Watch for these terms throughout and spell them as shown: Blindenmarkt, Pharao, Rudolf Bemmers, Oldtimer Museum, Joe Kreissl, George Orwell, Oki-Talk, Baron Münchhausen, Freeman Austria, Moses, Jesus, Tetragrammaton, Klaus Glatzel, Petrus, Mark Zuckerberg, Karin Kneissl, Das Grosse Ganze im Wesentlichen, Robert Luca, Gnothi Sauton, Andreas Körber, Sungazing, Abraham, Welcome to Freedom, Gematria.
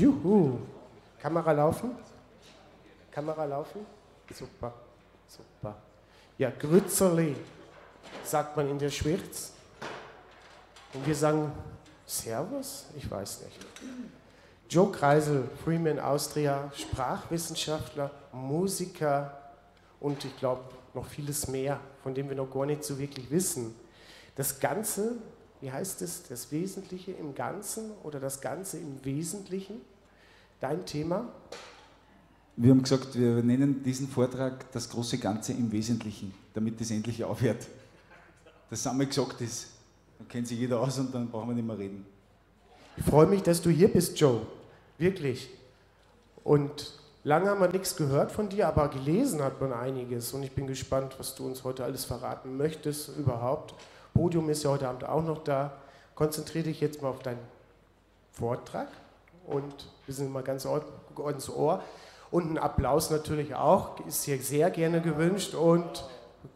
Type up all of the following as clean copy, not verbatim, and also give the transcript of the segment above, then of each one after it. Juhu. Kamera laufen? Kamera laufen? Super, super. Ja, Grützerli, sagt man in der Schweiz. Und wir sagen Servus? Ich weiß nicht. Joe Kreissl, Freeman Austria, Sprachwissenschaftler, Musiker und ich glaube noch vieles mehr, von dem wir noch gar nicht so wirklich wissen. Das Ganze, wie heißt es, das Wesentliche im Ganzen oder das Ganze im Wesentlichen? Dein Thema? Wir haben gesagt, wir nennen diesen Vortrag das große Ganze im Wesentlichen, damit das endlich aufhört. Das einmal gesagt ist. Dann kennt sich jeder aus und dann brauchen wir nicht mehr reden. Ich freue mich, dass du hier bist, Joe. Wirklich. Und lange haben wir nichts gehört von dir, aber gelesen hat man einiges. Und ich bin gespannt, was du uns heute alles verraten möchtest überhaupt. Podium ist ja heute Abend auch noch da. Konzentriere dich jetzt mal auf deinen Vortrag. Und wir sind mal ganz ins Ohr. Und ein Applaus natürlich auch, ist hier sehr gerne gewünscht. Und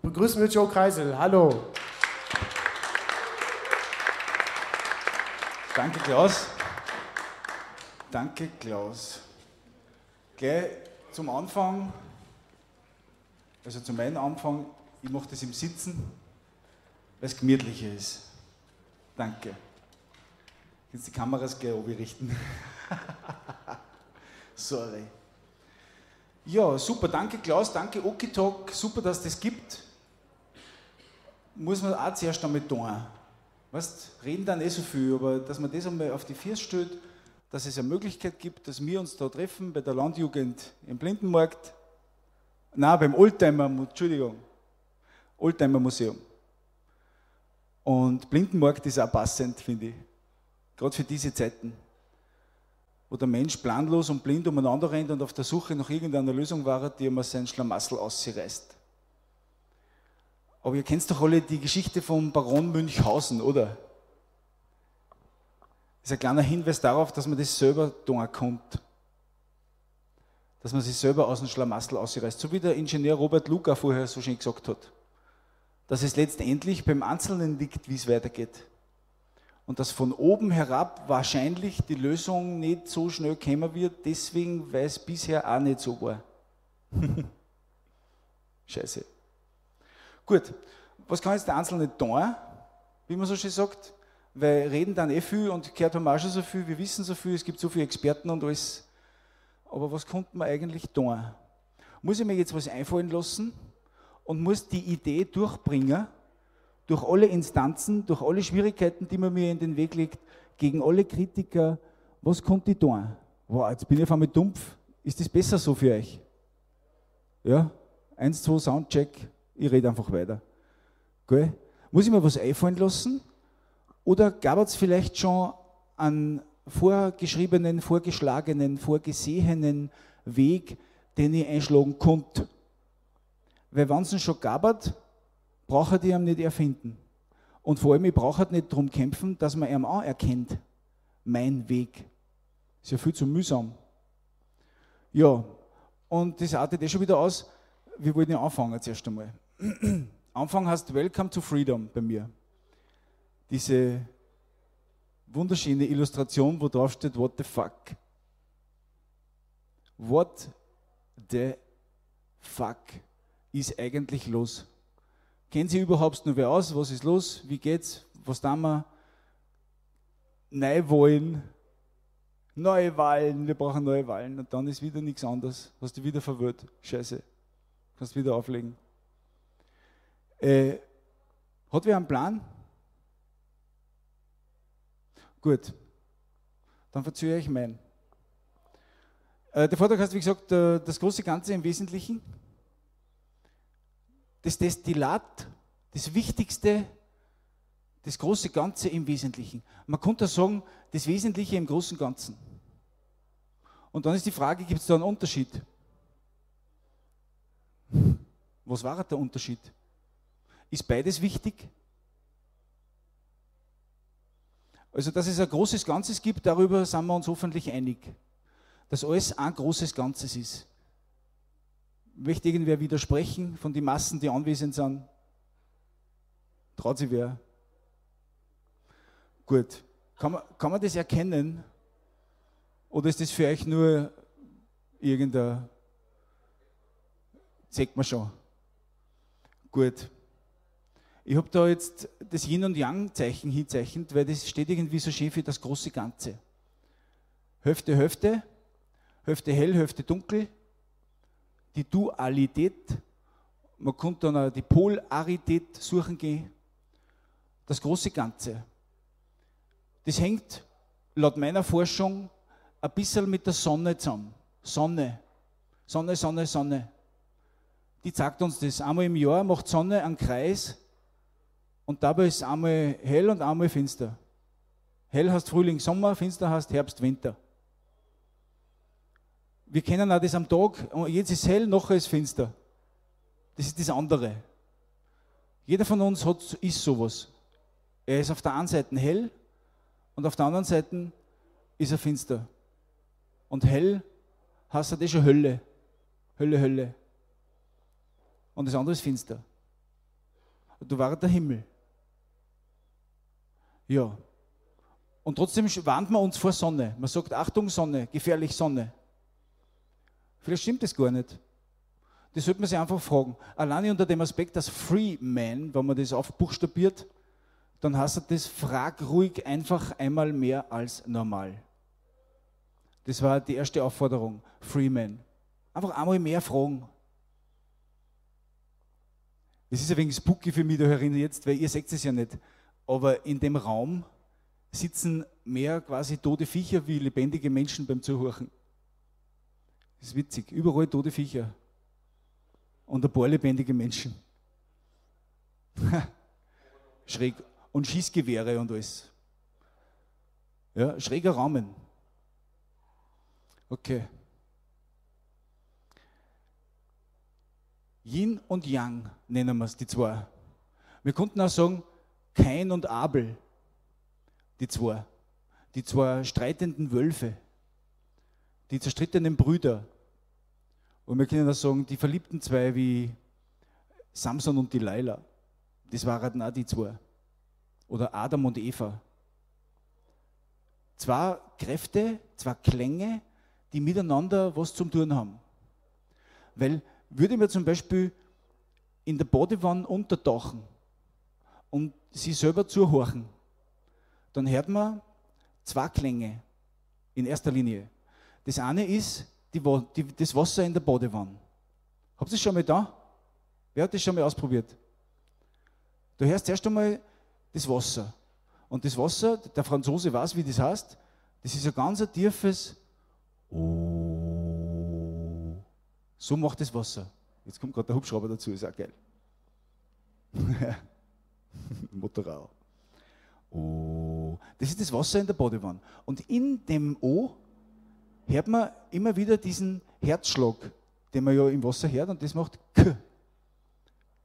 begrüßen wir Joe Kreissl. Hallo. Danke, Klaus. Danke, Klaus. Gleich zum Anfang, also zu meinem Anfang, ich mache das im Sitzen, weil es gemütlicher ist. Danke. Jetzt die Kameras gleich oben richten. Sorry. Ja, super, danke Klaus, danke Oki-Talk, super, dass es das gibt. Muss man auch zuerst damit tun. Weißt, reden dann eh so viel, aber dass man das einmal auf die Füße stellt, dass es eine Möglichkeit gibt, dass wir uns da treffen bei der Landjugend im Blindenmarkt. Nein, beim Oldtimer Museum. Und Blindenmarkt ist auch passend, finde ich. Gerade für diese Zeiten, wo der Mensch planlos und blind umeinander rennt und auf der Suche nach irgendeiner Lösung war, die ihm sein Schlamassel ausreißt. Aber ihr kennt doch alle die Geschichte vom Baron Münchhausen, oder? Das ist ein kleiner Hinweis darauf, dass man das selber tun kommt. Dass man sich selber aus dem Schlamassel ausreißt. So wie der Ingenieur Robert Luca vorher so schön gesagt hat. Dass es letztendlich beim Einzelnen liegt, wie es weitergeht. Und dass von oben herab wahrscheinlich die Lösung nicht so schnell kommen wird, deswegen, weil es bisher auch nicht so war. Scheiße. Gut, was kann jetzt der Einzelne tun, wie man so schön sagt? Weil reden dann eh viel und gehört haben auch schon so viel, wir wissen so viel, es gibt so viele Experten und alles. Aber was konnte man eigentlich tun? Muss ich mir jetzt was einfallen lassen und muss die Idee durchbringen, durch alle Instanzen, durch alle Schwierigkeiten, die man mir in den Weg legt, gegen alle Kritiker, was konnte ich tun? Wow, jetzt bin ich auf einmal dumpf. Ist das besser so für euch? Ja, 1, 2, Soundcheck, ich rede einfach weiter. Gell? Muss ich mir was einfallen lassen? Oder gab es vielleicht schon einen vorgeschriebenen, vorgeschlagenen, vorgesehenen Weg, den ich einschlagen konnte? Weil wenn es ihn schon gab, braucht ihr ihn nicht erfinden. Und vor allem, ich brauche nicht darum kämpfen, dass man ihn auch erkennt. Mein Weg. Ist ja viel zu mühsam. Ja, und das artet eh schon wieder aus. Wir wollten ja anfangen zuerst einmal. Anfang heißt Welcome to Freedom bei mir. Diese wunderschöne Illustration, wo drauf steht, what the fuck. What the fuck ist eigentlich los? Kennen Sie überhaupt nur wer aus? Was ist los? Wie geht's? Was tun wir? Neuwahlen. Wir brauchen neue Wahlen. Und dann ist wieder nichts anderes. Hast du wieder verwirrt. Scheiße. Kannst wieder auflegen. Hat wer einen Plan? Gut. Dann verzögere ich meinen. Der Vortrag heißt, wie gesagt, das große Ganze im Wesentlichen. Das Destillat, das Wichtigste, das große Ganze im Wesentlichen. Man könnte sagen, das Wesentliche im großen Ganzen. Und dann ist die Frage, gibt es da einen Unterschied? Was war der Unterschied? Ist beides wichtig? Also, dass es ein großes Ganzes gibt, darüber sind wir uns hoffentlich einig. Dass alles ein großes Ganzes ist. Möchte irgendwer widersprechen von den Massen, die anwesend sind? Traut sich wer? Gut. Kann man das erkennen? Oder ist das für euch nur irgendein, das sagt man schon. Gut. Ich habe da jetzt das Yin- und Yang-Zeichen hinzeichnet, weil das steht irgendwie so schön für das große Ganze. Hälfte, Hälfte, Hälfte hell, Hälfte dunkel, die Dualität, man konnte dann auch die Polarität suchen gehen, das große Ganze. Das hängt laut meiner Forschung ein bisschen mit der Sonne zusammen. Sonne, Sonne, Sonne, Sonne. Die zeigt uns das. Einmal im Jahr macht Sonne einen Kreis und dabei ist einmal hell und einmal finster. Hell heißt Frühling, Sommer, finster heißt Herbst, Winter. Wir kennen auch das am Tag, jetzt ist hell, nachher ist finster. Das ist das andere. Jeder von uns ist sowas. Er ist auf der einen Seite hell und auf der anderen Seite ist er finster. Und hell heißt halt eh schon Hölle. Hölle, Hölle. Und das andere ist finster. Und da war der Himmel. Ja. Und trotzdem warnt man uns vor Sonne. Man sagt, Achtung Sonne, gefährlich Sonne. Vielleicht stimmt das gar nicht. Das sollte man sich einfach fragen. Alleine unter dem Aspekt, dass Freeman, wenn man das aufbuchstabiert, dann heißt das, frag ruhig einfach einmal mehr als normal. Das war die erste Aufforderung, Freeman. Einfach einmal mehr fragen. Es ist ein wenig spooky für mich da herin jetzt, weil ihr seht es ja nicht. Aber in dem Raum sitzen mehr quasi tote Viecher wie lebendige Menschen beim Zuhören. Das ist witzig, überall tote Viecher und ein paar lebendige Menschen. Schräg. Und Schießgewehre und alles. Ja, schräger Rahmen. Okay. Yin und Yang nennen wir es, die zwei. Wir konnten auch sagen, Kain und Abel, die zwei streitenden Wölfe, die zerstrittenen Brüder. Und wir können auch sagen, die verliebten zwei wie Samson und Delilah. Das waren auch die zwei. Oder Adam und Eva. Zwei Kräfte, zwei Klänge, die miteinander was zum tun haben. Weil würde man zum Beispiel in der Badewanne untertauchen und sie selber zuhorchen, dann hört man zwei Klänge in erster Linie. Das eine ist das Wasser in der Badewanne. Habt ihr das schon mal da? Wer hat das schon mal ausprobiert? Du hörst erst einmal das Wasser. Und das Wasser, der Franzose weiß, wie das heißt, das ist ein ganz tiefes Oh. So macht das Wasser. Jetzt kommt gerade der Hubschrauber dazu, ist auch geil. Motorrad. Oh. Das ist das Wasser in der Badewanne. Und in dem O hört man immer wieder diesen Herzschlag, den man ja im Wasser hört, und das macht K.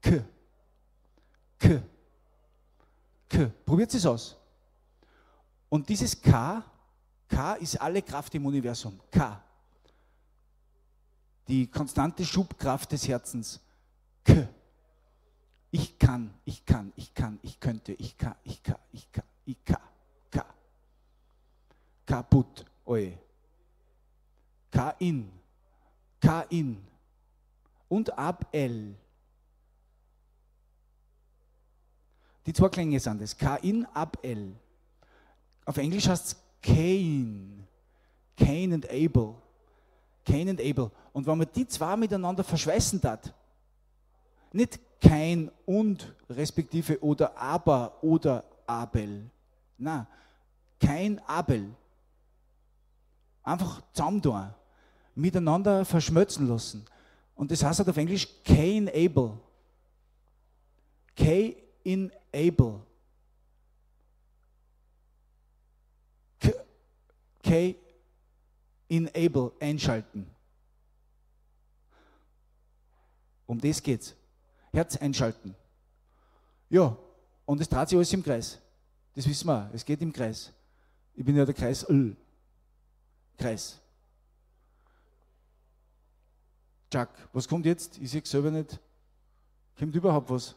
K. K. K. Probiert es aus. Und dieses K ist alle Kraft im Universum. K. Die konstante Schubkraft des Herzens. K. Ich kann, ich kann, ich kann, ich könnte, ich kann, ich kann, ich kann, ich kann, K. Kaputt, oje. Kain, Kain und Abel. Die zwei Klänge sind es. Kain, Abel. Auf Englisch heißt es Cain. Cain and Abel. Cain and Abel. Und wenn man die zwei miteinander verschweißen tat, nicht Cain und respektive oder aber oder Abel. Nein, Cain, Abel. Einfach zusammen tun, miteinander verschmelzen lassen. Und das heißt halt auf Englisch Cain Abel. Cain Abel. Cain Abel einschalten. Um das geht's. Herz einschalten. Ja, und es dreht sich alles im Kreis. Das wissen wir auch. Es geht im Kreis. Ich bin ja der Kreis Öl. Kreis. Jack, was kommt jetzt? Ich sehe es selber nicht. Kommt überhaupt was?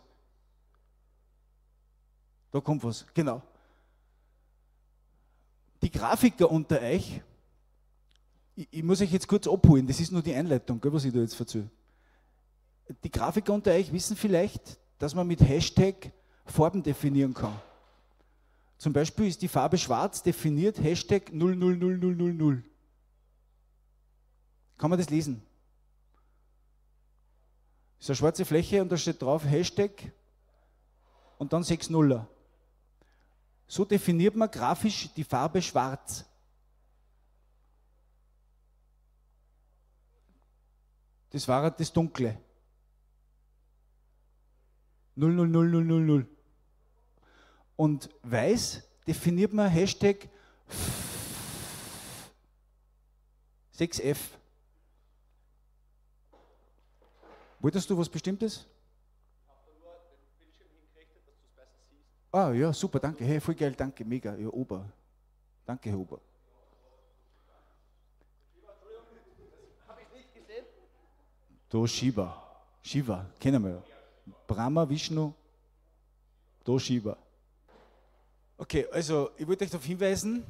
Da kommt was, genau. Die Grafiker unter euch Ich muss euch jetzt kurz abholen, das ist nur die Einleitung, gell, was ich da jetzt erzähle. Die Grafiker unter euch wissen vielleicht, dass man mit Hashtag Farben definieren kann. Zum Beispiel ist die Farbe schwarz definiert, Hashtag 000000. Kann man das lesen? Das ist eine schwarze Fläche und da steht drauf Hashtag und dann 6 Nuller. So definiert man grafisch die Farbe schwarz. Das war das Dunkle. 000000. Und weiß definiert man Hashtag 6F. Wolltest du was Bestimmtes? Ich habe da nur den Bildschirm hingerichtet, dass du es besser siehst. Ah ja, super, danke. Hey, voll geil, danke, mega. Ja, Ober. Danke, Herr Ober. Das habe ich nicht gesehen. Do Shiva. Shiva, kennen wir ja. Brahma, Vishnu, Do Shiva. Okay, also ich wollte euch darauf hinweisen,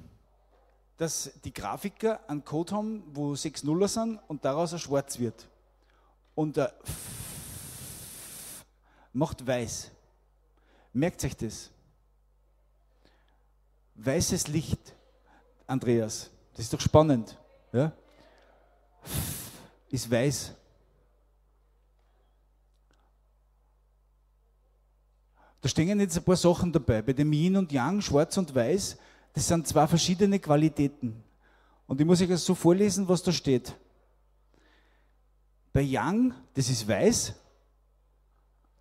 dass die Grafiker einen Code haben, wo 6 Nuller sind und daraus ein Schwarz wird. Und ein F macht weiß. Merkt euch das. Weißes Licht, Andreas. Das ist doch spannend. Ja? F ist weiß. Da stehen jetzt ein paar Sachen dabei. Bei dem Yin und Yang, schwarz und weiß, das sind zwei verschiedene Qualitäten. Und ich muss euch das so vorlesen, was da steht. Bei Yang, das ist weiß,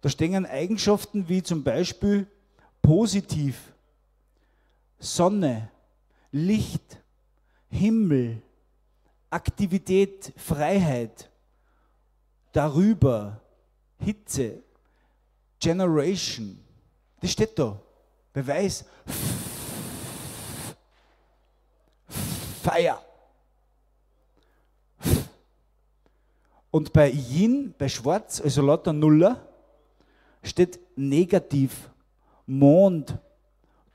da stehen Eigenschaften wie zum Beispiel positiv, Sonne, Licht, Himmel, Aktivität, Freiheit, darüber, Hitze, Generation. Das steht da. Bei weiß. Feier. Und bei Yin, bei schwarz, also lauter Nuller, steht negativ. Mond,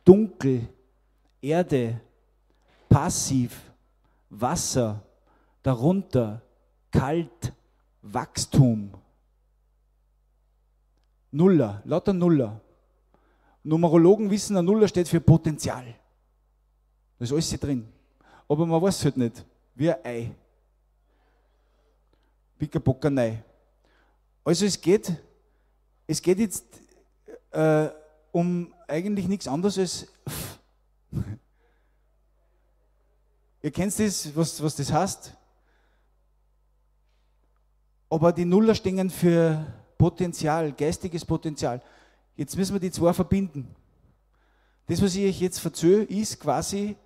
dunkel, Erde, passiv, Wasser, darunter, kalt, Wachstum. Nuller, lauter Nuller. Numerologen wissen, ein Nuller steht für Potenzial. Da ist alles drin. Aber man weiß es halt nicht. Wie ein Ei. Pickabockanei. Also es geht jetzt um eigentlich nichts anderes als Ihr kennt das, was das heißt. Aber die Nuller stehen für Potenzial, geistiges Potenzial. Jetzt müssen wir die zwei verbinden. Das, was ich euch jetzt erzähle, ist quasi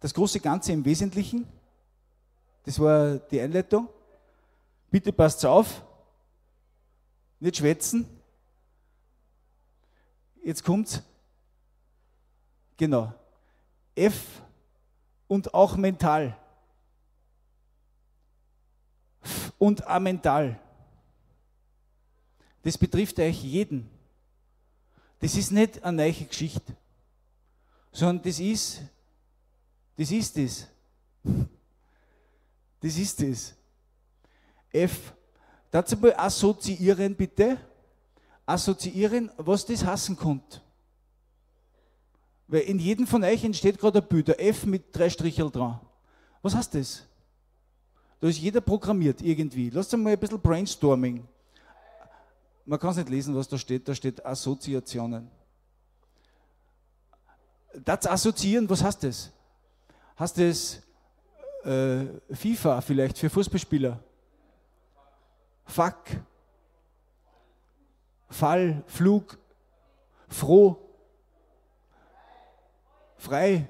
das große Ganze im Wesentlichen. Das war die Einleitung. Bitte passt auf, nicht schwätzen. Jetzt kommt's. Genau. F und auch mental. F und auch mental. Das betrifft euch jeden. Das ist nicht eine neue Geschichte, sondern das ist es. F. Dazu mal assoziieren bitte. Assoziieren, was das heißen kommt. Weil in jedem von euch entsteht gerade ein Bild, ein F mit 3 Stricheln dran. Was heißt das? Da ist jeder programmiert irgendwie. Lasst uns mal ein bisschen brainstorming. Man kann es nicht lesen, was da steht Assoziationen. Das Assoziieren, was heißt das? Heißt das FIFA vielleicht für Fußballspieler? Fuck, Fall, Flug, froh, frei,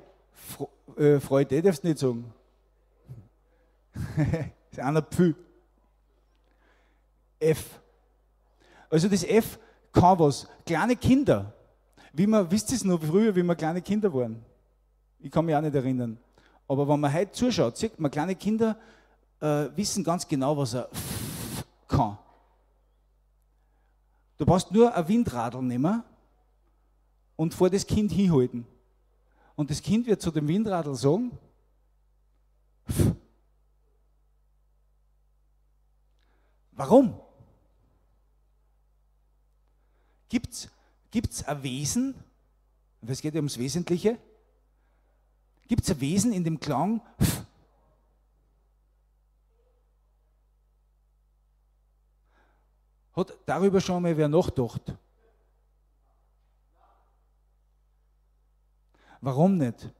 Freude, darfst du nicht sagen. Das ist einer Pfü. F. Also das F kann was. Kleine Kinder. Wisst ihr es noch früher, wie wir kleine Kinder waren? Ich kann mich auch nicht erinnern. Aber wenn man heute zuschaut, sieht man, kleine Kinder wissen ganz genau, was er kann. Du brauchst nur ein Windradl nehmen und vor das Kind hinhalten. Und das Kind wird zu dem Windradl sagen, Warum? Gibt's ein Wesen, es geht ja ums Wesentliche, gibt es ein Wesen in dem Klang? Hat darüber schon mal wer nachgedacht? Warum nicht?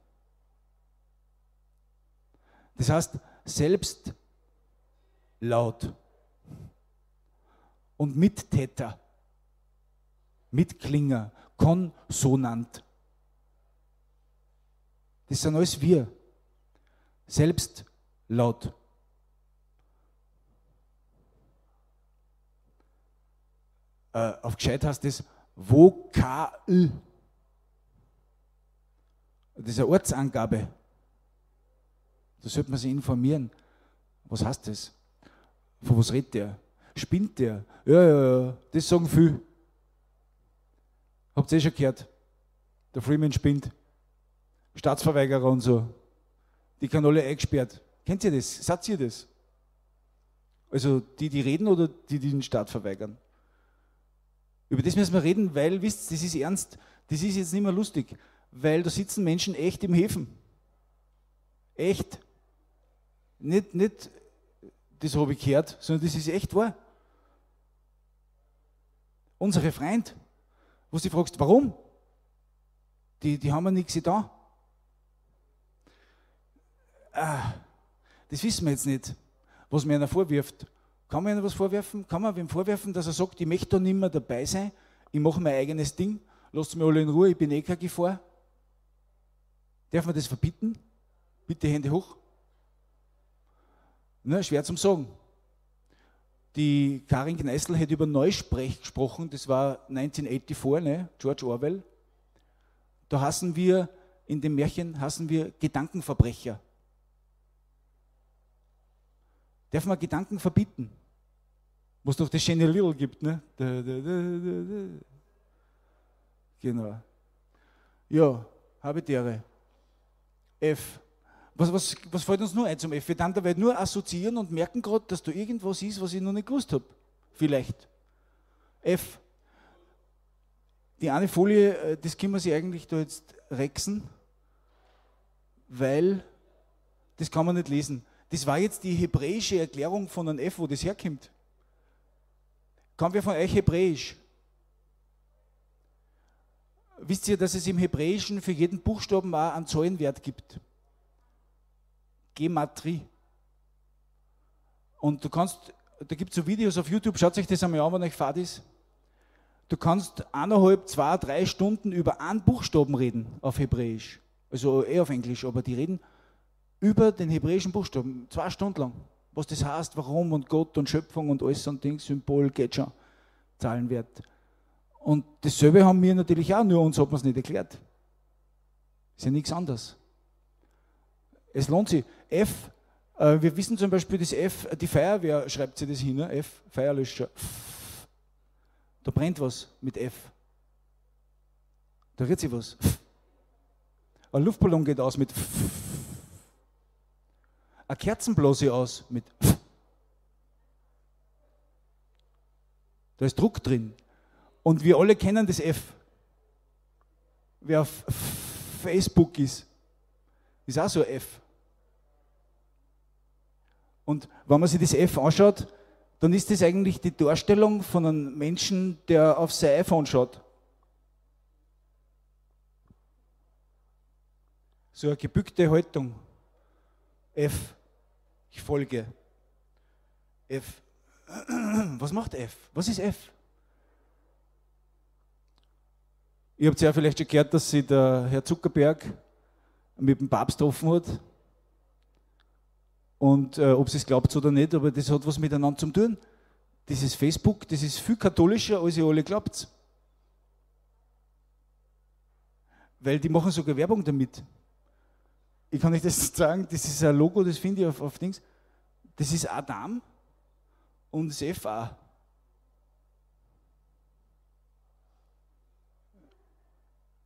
Das heißt, selbst laut und Mittäter, Mitklinger, Konsonant. Das sind alles wir. Selbst laut. Auf gescheit heißt das Vokal. Das ist eine Ortsangabe. Da sollte man sich informieren. Was heißt das? Von was redet der? Spinnt der? Ja, das sagen viele. Habt ihr eh schon gehört? Der Freeman spinnt. Staatsverweigerer und so. Die können alle eingesperrt. Kennt ihr das? Sagt ihr das? Also die, die reden oder die, die den Staat verweigern? Über das müssen wir reden, weil, wisst ihr, das ist ernst. Das ist jetzt nicht mehr lustig, weil da sitzen Menschen echt im Häfen. Echt. Nicht, das habe ich gehört, sondern das ist echt wahr. Unsere Freunde, wo du dich fragst, warum? Die haben ja nichts da. Das wissen wir jetzt nicht, was mir einer vorwirft. Kann man einer was vorwerfen? Kann man wem vorwerfen, dass er sagt, ich möchte da nicht mehr dabei sein, ich mache mein eigenes Ding, lasst mich alle in Ruhe, ich bin eh keine Gefahr. Darf man das verbieten? Bitte Hände hoch. Na, schwer zum Sagen. Die Karin Kneissl hat über Neusprech gesprochen, das war 1984, ne? George Orwell. Da hassen wir, in dem Märchen hassen wir Gedankenverbrecher. Darf man Gedanken verbieten? Wo es doch das schöne Liedl gibt, ne? Genau. Ja, Habitäre. F. Was fällt uns nur ein zum F? Wir dann dabei nur assoziieren und merken gerade, dass da irgendwas ist, was ich noch nicht gewusst habe. Vielleicht. F. Die eine Folie, das können wir sich eigentlich da jetzt rexen, weil das kann man nicht lesen. Das war jetzt die hebräische Erklärung von einem F, wo das herkommt. Kann wer von euch Hebräisch? Wisst ihr, dass es im Hebräischen für jeden Buchstaben auch einen Zahlenwert gibt? Gematrie. Und da gibt es so Videos auf YouTube, schaut euch das einmal an, wenn euch fad ist. Du kannst 1,5, 2, 3 Stunden über einen Buchstaben reden auf Hebräisch. Also eh auf Englisch, aber die reden über den hebräischen Buchstaben, 2 Stunden lang. Was das heißt, warum und Gott und Schöpfung und alles und Dings, Symbol, geht schon, Zahlenwert. Und dasselbe haben wir natürlich auch, nur uns hat man es nicht erklärt. Ist ja nichts anderes. Es lohnt sich. F, wir wissen zum Beispiel, das F, die Feuerwehr schreibt sich das hin, ne? F, Feuerlöscher. F. Da brennt was mit F. Da rührt sich was. F. Ein Luftballon geht aus mit F. Eine Kerzenblase aus mit Pf. Da ist Druck drin. Und wir alle kennen das F. Wer auf Facebook ist, ist auch so ein F. Und wenn man sich das F anschaut, dann ist das eigentlich die Darstellung von einem Menschen, der auf sein iPhone schaut. So eine gebückte Haltung. F. Ich folge. F. Was macht F? Was ist F? Ihr habt ja vielleicht schon gehört, dass sich der Herr Zuckerberg mit dem Papst getroffen hat. Und ob sie es glaubt oder nicht, aber das hat was miteinander zu tun. Dieses Facebook, das ist viel katholischer, als ihr alle glaubt. Weil die machen sogar Werbung damit. Ich kann euch das sagen, das ist ein Logo, das finde ich auf Dings. Das ist Adam und das FA.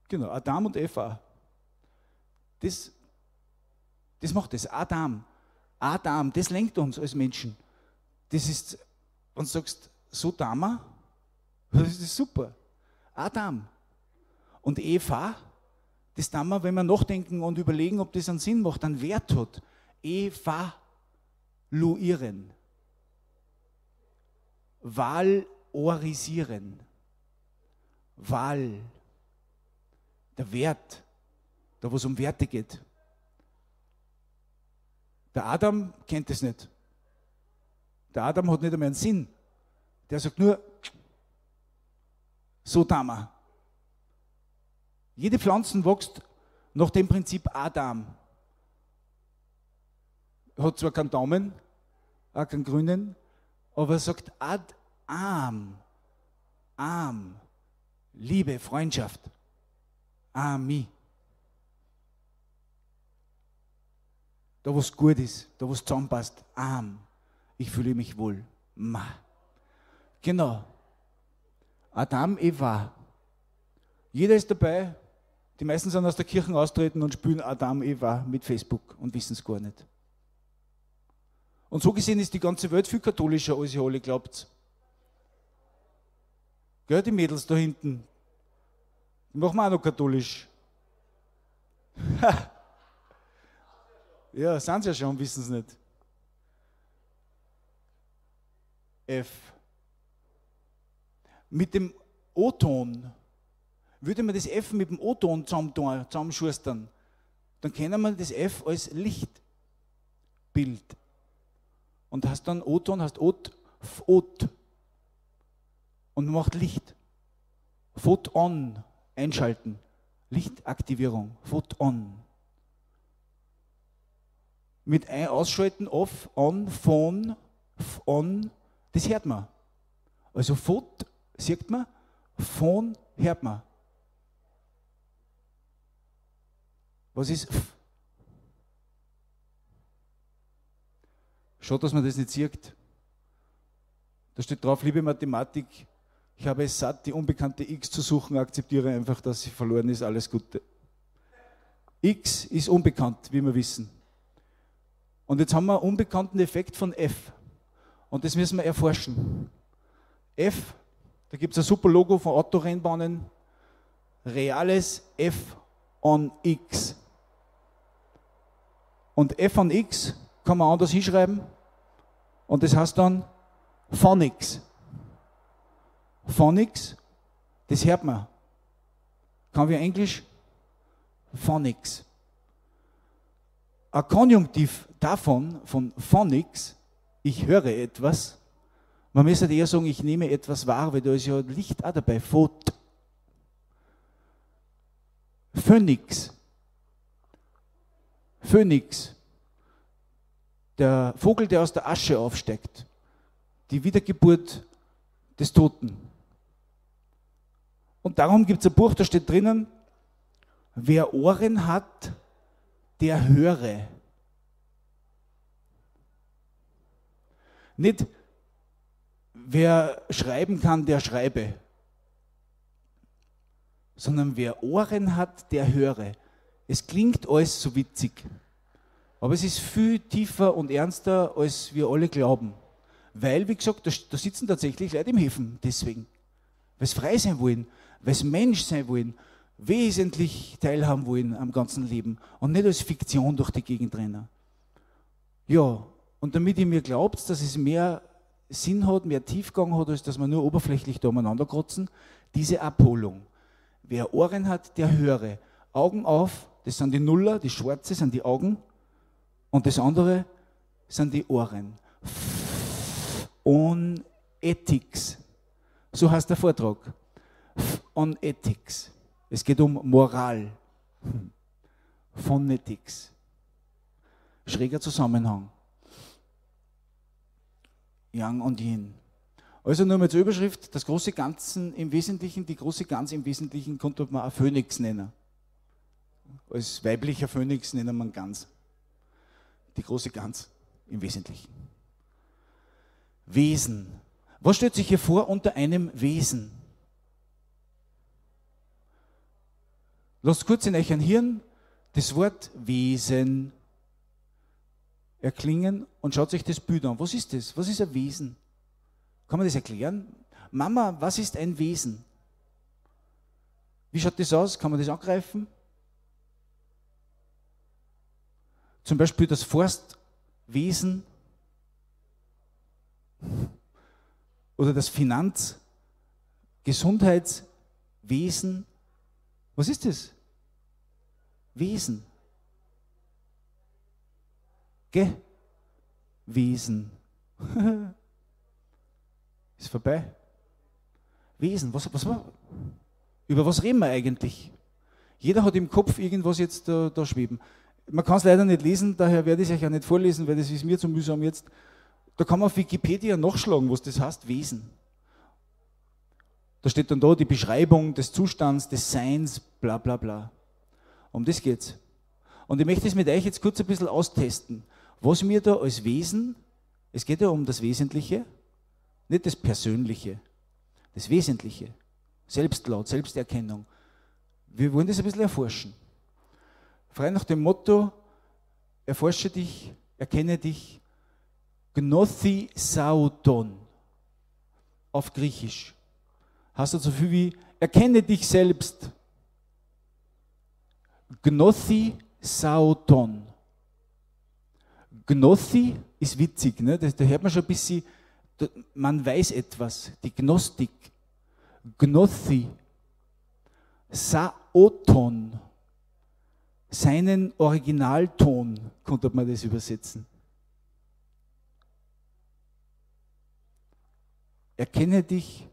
Genau, Adam und FA. Das macht das, Adam. Adam, das lenkt uns als Menschen. Das ist und sagst, so Dama, das ist super. Adam und Eva, das Dama, wenn wir nachdenken und überlegen, ob das einen Sinn macht, einen Wert hat. Evaluieren. Valorisieren. Wahl. Der Wert. Da, wo es um Werte geht. Der Adam kennt es nicht. Der Adam hat nicht einmal einen Sinn. Der sagt nur, Sodama. Jede Pflanze wächst nach dem Prinzip Adam. Hat zwar keinen Daumen, auch keinen grünen, aber sagt Adam, Am, Liebe, Freundschaft, Ami. Da, wo es gut ist, da, wo es zusammenpasst, Am. Ich fühle mich wohl. Ma. Genau. Adam, Eva. Jeder ist dabei. Die meisten sind aus der Kirche austreten und spielen Adam, Eva mit Facebook und wissen es gar nicht. Und so gesehen ist die ganze Welt viel katholischer, als ihr alle glaubt. Gell, die Mädels da hinten. Die machen wir auch noch katholisch. Ja, sind sie ja schon, wissen es nicht. F. Mit dem O-Ton, würde man das F mit dem O-Ton zusammenschustern, dann kennen wir das F als Lichtbild. Und hast dann O-Ton, hast Ot, und macht Licht. Phot-On, einschalten. Lichtaktivierung, Phot-On. Mit ein, ausschalten, off, on, phone, on, das hört man. Also Phot sieht man, Phone hört man. Was ist F? Schade, dass man das nicht sieht. Da steht drauf, liebe Mathematik, ich habe es satt, die unbekannte X zu suchen, akzeptiere einfach, dass sie verloren ist, alles Gute. X ist unbekannt, wie wir wissen. Und jetzt haben wir einen unbekannten Effekt von F. Und das müssen wir erforschen. F, da gibt es ein super Logo von Autorennbahnen. Reales F on X. Und F on X kann man anders hinschreiben. Und das heißt dann Phonics. Phonics, das hört man. Kann wir Englisch? Phonics. Ein Konjunktiv davon, von Phonics, ich höre etwas. Man müsste eher sagen, ich nehme etwas wahr, weil da ist ja Licht auch dabei. Phot. Phönix. Phönix. Der Vogel, der aus der Asche aufsteigt. Die Wiedergeburt des Toten. Und darum gibt es ein Buch, da steht drinnen, wer Ohren hat, der höre. Nicht, wer schreiben kann, der schreibe. Sondern wer Ohren hat, der höre. Es klingt alles so witzig. Aber es ist viel tiefer und ernster, als wir alle glauben. Weil, wie gesagt, da sitzen tatsächlich Leute im Häfen deswegen. Weil sie frei sein wollen, weil sie Mensch sein wollen, wesentlich teilhaben wollen am ganzen Leben und nicht als Fiktion durch die Gegend rennen. Ja, und damit ihr mir glaubt, dass es mehr Sinn hat, mehr Tiefgang hat, als dass wir nur oberflächlich da umeinander kratzen, diese Abholung. Wer Ohren hat, der höre. Augen auf, das sind die Nuller, die Schwarze sind die Augen und das andere sind die Ohren. On Ethics. So heißt der Vortrag. On Ethics. Es geht um Moral. Phonetics. Schräger Zusammenhang. Yang und Yin. Also nur mal zur Überschrift, das große Ganze im Wesentlichen, die große Ganz im Wesentlichen konnte man auch Phönix nennen. Als weiblicher Phönix nennt man Ganz. Die große Ganz im Wesentlichen. Wesen. Was stellt sich hier vor unter einem Wesen? Lasst kurz in euch ein Hirn das Wort Wesen erklingen und schaut euch das Bild an. Was ist das? Was ist ein Wesen? Kann man das erklären? Mama, was ist ein Wesen? Wie schaut das aus? Kann man das angreifen? Zum Beispiel das Forstwesen oder das Gesundheitswesen. Was ist das? Wesen. Wesen. Ist vorbei. Wesen. Was war? Über was reden wir eigentlich? Jeder hat im Kopf irgendwas jetzt da schweben. Man kann es leider nicht lesen, daher werde ich es euch auch nicht vorlesen, weil das ist mir zu mühsam jetzt. Da kann man auf Wikipedia nachschlagen, was das heißt, Wesen. Da steht dann da die Beschreibung des Zustands, des Seins, bla bla bla. Um das geht's. Und ich möchte es mit euch jetzt kurz ein bisschen austesten. Was mir da als Wesen, es geht ja um das Wesentliche, nicht das Persönliche, das Wesentliche. Selbstlaut, Selbsterkennung. Wir wollen das ein bisschen erforschen. Frei nach dem Motto, erforsche dich, erkenne dich, Gnothi-Sauton, auf Griechisch. Heißt das so viel wie, erkenne dich selbst. Gnothi-Sauton. Gnothi ist witzig, ne? Da hört man schon ein bisschen, man weiß etwas, die Gnostik. Gnothi, Saoton, seinen Originalton, konnte man das übersetzen. Erkenne dich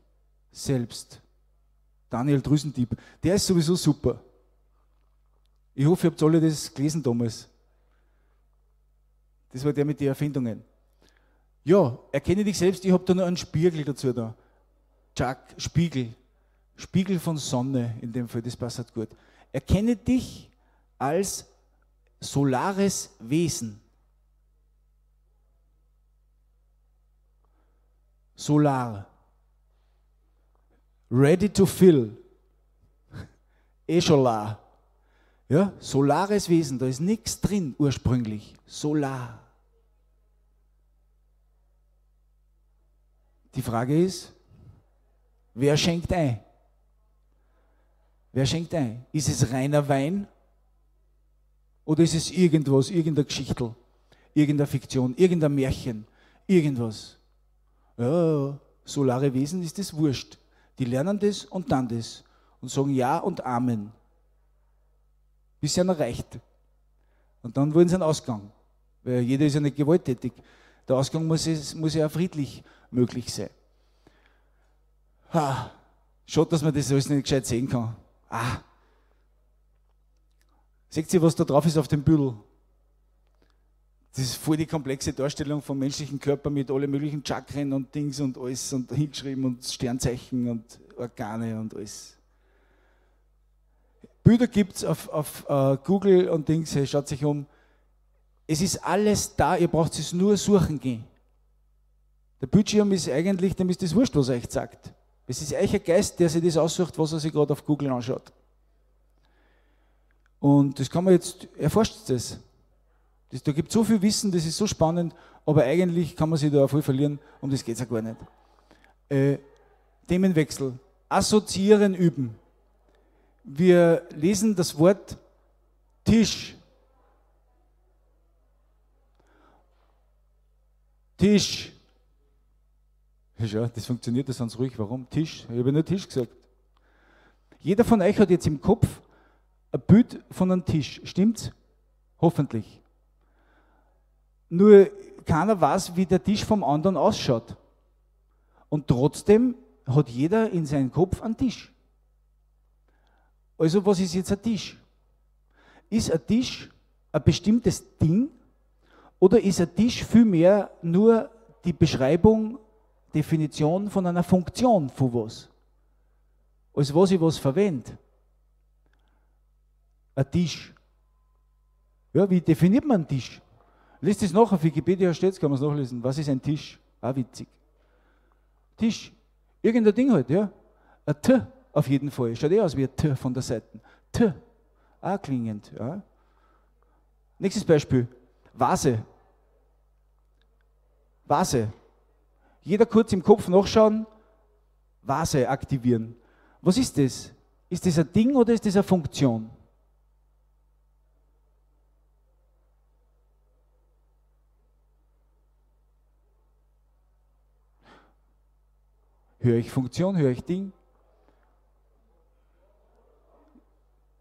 selbst. Daniel Drüsendieb, der ist sowieso super. Ich hoffe, ihr habt alle das gelesen damals. Das war der mit den Erfindungen. Ja, erkenne dich selbst, ich habe da noch einen Spiegel dazu da. Jack, Spiegel. Spiegel von Sonne in dem Fall, das passt halt gut. Erkenne dich als solares Wesen. Solar. Ready to fill. Echolar. Ja, solares Wesen, da ist nichts drin ursprünglich. Solar. Die Frage ist, wer schenkt ein? Wer schenkt ein? Ist es reiner Wein? Oder ist es irgendwas, irgendeine Geschichte, irgendeine Fiktion, irgendein Märchen, irgendwas? Ja, solare Wesen ist das wurscht. Die lernen das und dann das und sagen Ja und Amen. Bis es ihnen reicht. Und dann wollen sie einen Ausgang. Weil jeder ist ja nicht gewalttätig. Der Ausgang muss ja auch friedlich möglich sein. Ha, schade, dass man das alles nicht gescheit sehen kann. Ah. Seht ihr, was da drauf ist auf dem Büdel? Das ist voll die komplexe Darstellung vom menschlichen Körper mit allen möglichen Chakren und Dings und alles und hingeschrieben und Sternzeichen und Organe und alles. Bilder gibt es auf Google und Dings, hey, schaut sich um. Es ist alles da, ihr braucht es nur suchen gehen. Der Bildschirm ist eigentlich, dem ist das wurscht, was er euch sagt. Es ist euch ein Geist, der sich das aussucht, was er sich gerade auf Google anschaut. Und das kann man jetzt, erforscht das. Da gibt es so viel Wissen, das ist so spannend, aber eigentlich kann man sich da voll verlieren, um das geht es ja gar nicht. Themenwechsel. Assoziieren üben. Wir lesen das Wort Tisch. Tisch. Ja, das funktioniert ja sonst ruhig. Warum? Tisch. Ich habe nur Tisch gesagt. Jeder von euch hat jetzt im Kopf ein Bild von einem Tisch. Stimmt's? Hoffentlich. Nur keiner weiß, wie der Tisch vom anderen ausschaut. Und trotzdem hat jeder in seinem Kopf einen Tisch. Also was ist jetzt ein Tisch? Ist ein Tisch ein bestimmtes Ding? Oder ist ein Tisch vielmehr nur die Beschreibung, Definition von einer Funktion von was. Als was ich was verwende. Ein Tisch. Ja, wie definiert man einen Tisch? Lest es nach, auf Wikipedia steht es, kann man es nachlesen. Was ist ein Tisch? Auch witzig. Tisch. Irgendein Ding halt, ja. Ein T auf jeden Fall. Schaut aus wie ein T von der Seite. T. Auch klingend, ja. Nächstes Beispiel. Vase. Vase. Jeder kurz im Kopf nachschauen, Vase aktivieren. Was ist das? Ist das ein Ding oder ist das eine Funktion? Höre ich Funktion, höre ich Ding?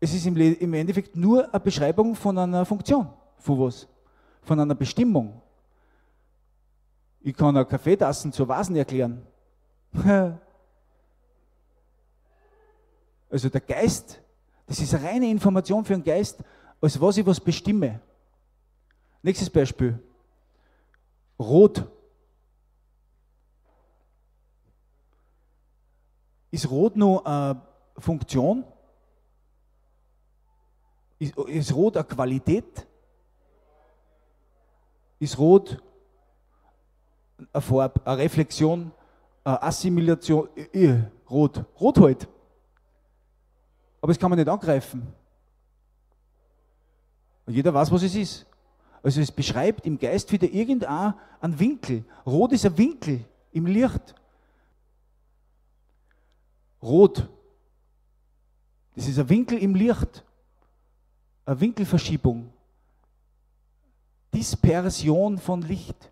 Es ist im Endeffekt nur eine Beschreibung von einer Funktion. Von was? Von einer Bestimmung. Ich kann auch Kaffeetassen zu Vasen erklären. Also der Geist, das ist eine reine Information für den Geist, als was ich was bestimme. Nächstes Beispiel. Rot. Ist Rot nur eine Funktion? Ist Rot eine Qualität? Ist Rot eine Farbe, eine Reflexion, eine Assimilation? Rot. Rot halt. Aber das kann man nicht angreifen. Und jeder weiß, was es ist. Also es beschreibt im Geist wieder irgendeinen Winkel. Rot ist ein Winkel im Licht. Rot. Das ist ein Winkel im Licht. Eine Winkelverschiebung. Dispersion von Licht.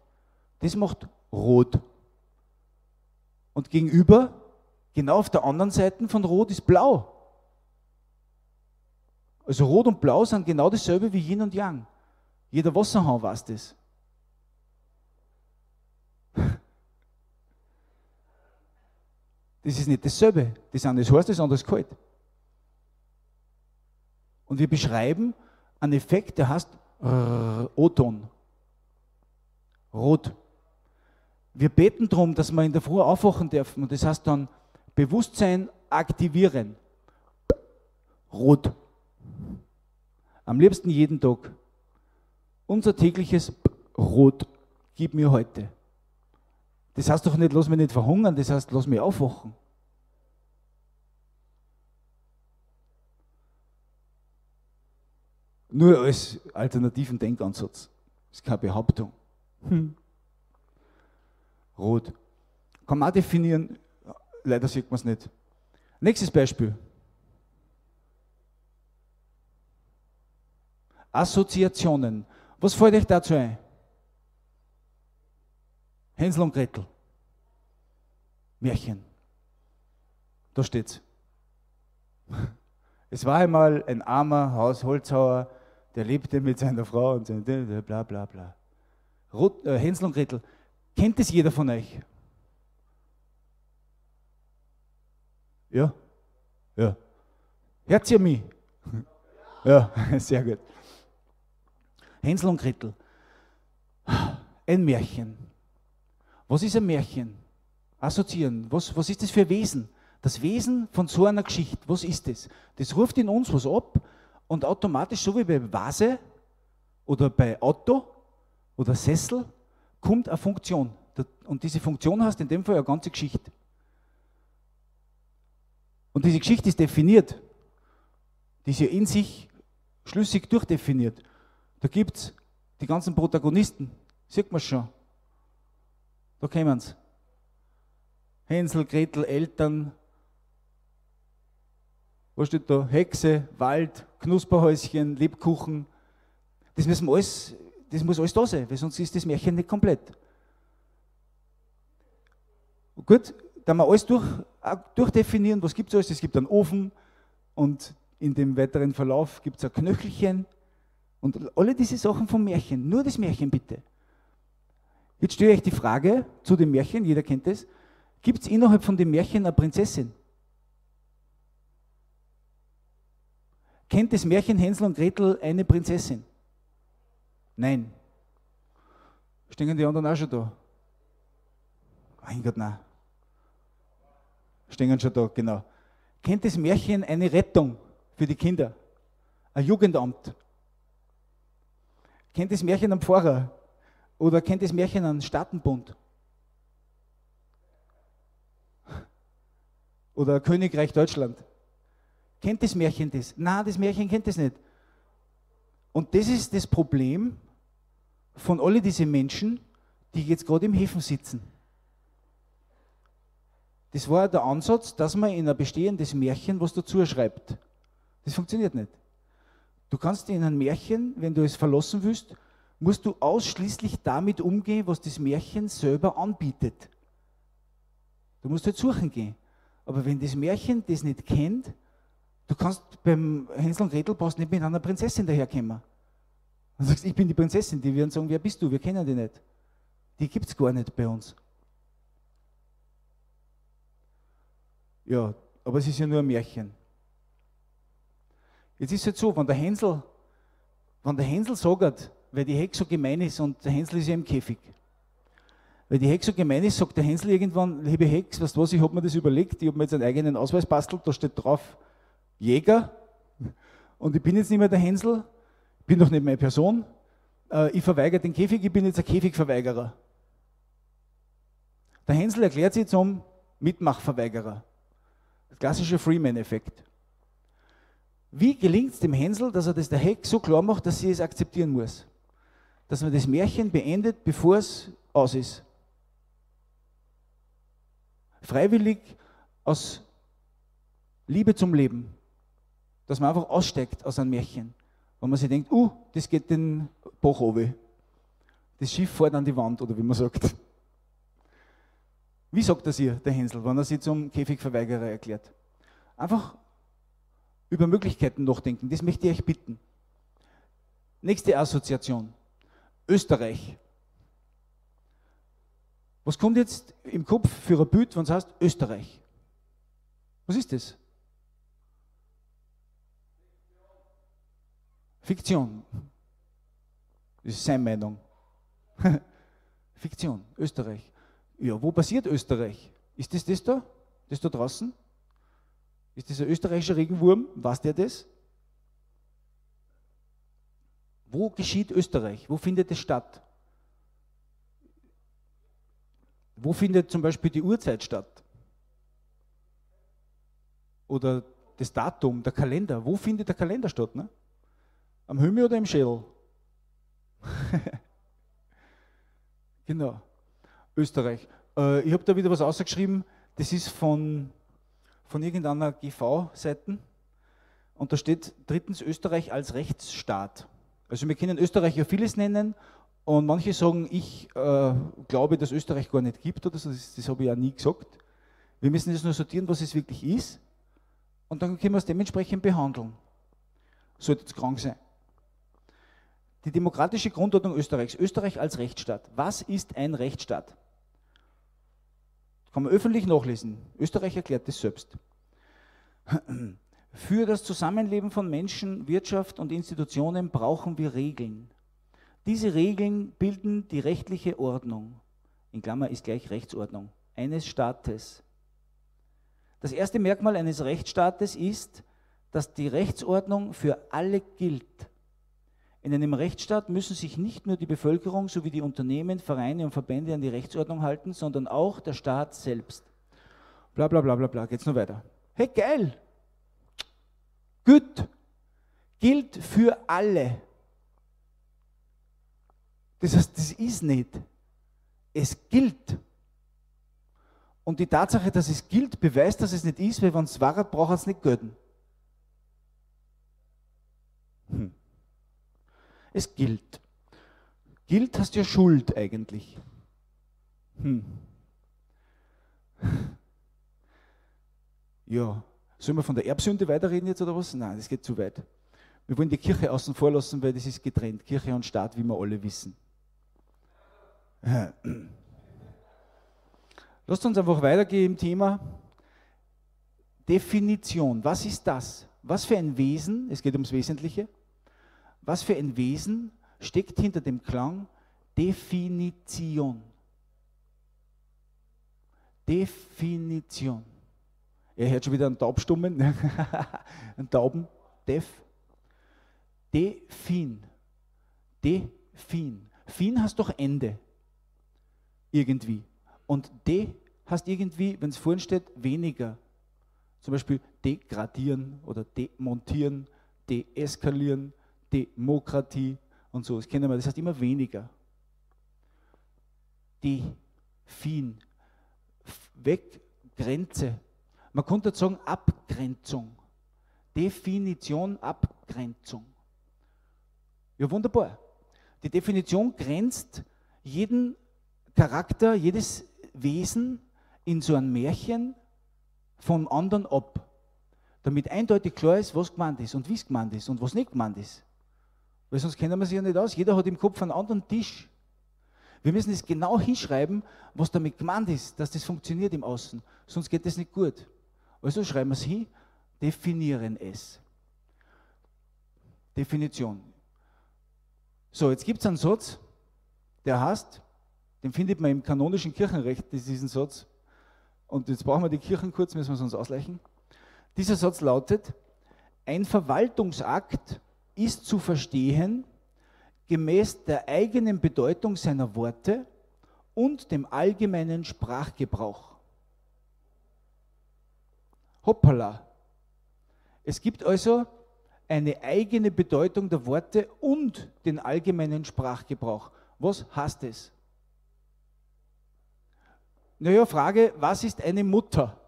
Das macht Rot. Und gegenüber, genau auf der anderen Seite von Rot, ist Blau. Also Rot und Blau sind genau dasselbe wie Yin und Yang. Jeder Wasserhahn weiß das. Das ist nicht dasselbe. Das eine ist heiß, das andere ist kalt. Und wir beschreiben einen Effekt, der heißt O-Ton. Rot. Wir beten darum, dass wir in der Früh aufwachen dürfen. Und das heißt dann Bewusstsein aktivieren. Rot. Am liebsten jeden Tag. Unser tägliches Rot. Gib mir heute. Das heißt doch nicht, lass mich nicht verhungern, das heißt, lass mich aufwachen. Nur als alternativen Denkansatz. Das ist keine Behauptung. Rot. Kann man auch definieren, leider sieht man es nicht. Nächstes Beispiel. Assoziationen. Was fällt euch dazu ein? Hänsel und Gretel. Märchen. Da steht's. Es war einmal ein armer Holzhauer, der lebte mit seiner Frau und sein bla bla bla. Hänsel und Gretel. Kennt das jeder von euch? Ja? Ja. Hört ihr mich? Ja, sehr gut. Hänsel und Gretel. Ein Märchen. Was ist ein Märchen? Assoziieren. Was ist das für ein Wesen? Das Wesen von so einer Geschichte. Was ist das? Das ruft in uns was ab und automatisch, so wie bei Vase oder bei Auto oder Sessel, kommt eine Funktion. Und diese Funktion heißt in dem Fall eine ganze Geschichte. Und diese Geschichte ist definiert. Die ist ja in sich schlüssig durchdefiniert. Da gibt es die ganzen Protagonisten. Sieht man schon. Da kommen sie. Hänsel, Gretel, Eltern. Was steht da? Hexe, Wald, Knusperhäuschen, Lebkuchen. Das muss alles da sein, weil sonst ist das Märchen nicht komplett. Gut, da wir alles durchdefinieren, was gibt es alles? Es gibt einen Ofen und in dem weiteren Verlauf gibt es ein Knöchelchen. Und alle diese Sachen vom Märchen, nur das Märchen bitte. Jetzt stelle ich die Frage zu dem Märchen, jeder kennt es. Gibt es innerhalb von dem Märchen eine Prinzessin? Kennt das Märchen Hänsel und Gretel eine Prinzessin? Nein. Stehen die anderen auch schon da? Mein Gott, nein. Stehen schon da, genau. Kennt das Märchen eine Rettung für die Kinder? Ein Jugendamt? Kennt das Märchen einen Pfarrer? Oder kennt das Märchen einen Staatenbund? Oder Königreich Deutschland? Kennt das Märchen das? Nein, das Märchen kennt das nicht. Und das ist das Problem von all diesen Menschen, die jetzt gerade im Häfen sitzen. Das war der Ansatz, dass man in ein bestehendes Märchen was dazu schreibt. Das funktioniert nicht. Du kannst in ein Märchen, wenn du es verlassen willst, musst du ausschließlich damit umgehen, was das Märchen selber anbietet. Du musst halt suchen gehen. Aber wenn das Märchen das nicht kennt, du kannst beim Hänsel und Gretel brauchst nicht mit einer Prinzessin daherkommen. Du sagst, ich bin die Prinzessin, die werden sagen, wer bist du, wir kennen dich nicht. Die gibt es gar nicht bei uns. Ja, aber es ist ja nur ein Märchen. Jetzt ist es halt so, wenn der Hänsel sagt, weil die Hexe so gemein ist und der Hänsel ist ja im Käfig. Weil die Hexe so gemein ist, sagt der Hänsel irgendwann, liebe Hex, weißt du was, ich habe mir das überlegt, ich habe mir jetzt einen eigenen Ausweis bastelt, da steht drauf Jäger und ich bin jetzt nicht mehr der Hänsel, ich bin doch nicht meine Person, ich verweigere den Käfig, ich bin jetzt ein Käfigverweigerer. Der Hänsel erklärt sich zum Mitmachverweigerer. Das klassische Freeman-Effekt. Wie gelingt es dem Hänsel, dass er das der Hex so klar macht, dass sie es akzeptieren muss? Dass man das Märchen beendet, bevor es aus ist. Freiwillig aus Liebe zum Leben. Dass man einfach aussteigt aus einem Märchen. Wenn man sich denkt, das geht den Bach runter. Das Schiff fährt an die Wand, oder wie man sagt. Wie sagt das ihr, der Hänsel, wenn er sie zum Käfigverweigerer erklärt? Einfach über Möglichkeiten nachdenken, das möchte ich euch bitten. Nächste Assoziation, Österreich. Was kommt jetzt im Kopf für ein Bild, wenn es heißt Österreich? Was ist das? Fiktion. Das ist seine Meinung. Fiktion, Österreich. Ja, wo passiert Österreich? Ist das das da? Das da draußen? Ist das ein österreichischer Regenwurm? Weiß der das? Wo geschieht Österreich? Wo findet es statt? Wo findet zum Beispiel die Uhrzeit statt? Oder das Datum, der Kalender. Wo findet der Kalender statt? Ne? Am Himmel oder im Schädel? Genau. Österreich. Ich habe da wieder was ausgeschrieben. Das ist von irgendeiner GV-Seiten. Und da steht drittens Österreich als Rechtsstaat. Also wir können Österreich ja vieles nennen und manche sagen, ich glaube, dass Österreich gar nicht gibt oder so, das habe ich ja nie gesagt. Wir müssen jetzt nur sortieren, was es wirklich ist und dann können wir es dementsprechend behandeln. Sollte jetzt krank sein. Die demokratische Grundordnung Österreichs. Österreich als Rechtsstaat. Was ist ein Rechtsstaat? Kann man öffentlich nachlesen. Österreich erklärt das selbst. Für das Zusammenleben von Menschen, Wirtschaft und Institutionen brauchen wir Regeln. Diese Regeln bilden die rechtliche Ordnung. In Klammer ist gleich Rechtsordnung. Eines Staates. Das erste Merkmal eines Rechtsstaates ist, dass die Rechtsordnung für alle gilt. In einem Rechtsstaat müssen sich nicht nur die Bevölkerung sowie die Unternehmen, Vereine und Verbände an die Rechtsordnung halten, sondern auch der Staat selbst. Bla bla bla bla bla, geht's noch weiter. Hey, geil! Gut! Gilt für alle. Das heißt, das ist nicht. Es gilt. Und die Tatsache, dass es gilt, beweist, dass es nicht ist, weil wenn es wahr hat, braucht es nicht gelten. Es gilt. Gilt hast ja Schuld eigentlich. Ja, sollen wir von der Erbsünde weiterreden jetzt oder was? Nein, das geht zu weit. Wir wollen die Kirche außen vor lassen, weil das ist getrennt. Kirche und Staat, wie wir alle wissen. Lasst uns einfach weitergehen im Thema. Definition. Was ist das? Was für ein Wesen, es geht ums Wesentliche, was für ein Wesen steckt hinter dem Klang Definition? Definition. Er hört schon wieder einen Taubstummen, einen Tauben. Def. Defin. Defin. Fin heißt doch Ende. Irgendwie. Und de heißt irgendwie, wenn es vorhin steht, weniger. Zum Beispiel degradieren oder demontieren, deeskalieren. Demokratie und so, das kennen wir, das heißt immer weniger. Defin. Weg, Grenze. Man könnte sagen Abgrenzung. Definition Abgrenzung. Ja, wunderbar. Die Definition grenzt jeden Charakter, jedes Wesen in so einem Märchen vom anderen ab, damit eindeutig klar ist, was gemeint ist und wie es gemeint ist und was nicht gemeint ist. Weil sonst kennen wir sich ja nicht aus. Jeder hat im Kopf einen anderen Tisch. Wir müssen es genau hinschreiben, was damit gemeint ist, dass das funktioniert im Außen. Sonst geht das nicht gut. Also schreiben wir es hin, definieren es. Definition. So, jetzt gibt es einen Satz, der heißt, den findet man im kanonischen Kirchenrecht, diesen Satz. Und jetzt brauchen wir die Kirchen kurz, müssen wir es uns ausleichen. Dieser Satz lautet, ein Verwaltungsakt ist zu verstehen, gemäß der eigenen Bedeutung seiner Worte und dem allgemeinen Sprachgebrauch. Hoppala. Es gibt also eine eigene Bedeutung der Worte und den allgemeinen Sprachgebrauch. Was heißt es? Naja, Frage, was ist eine Mutter?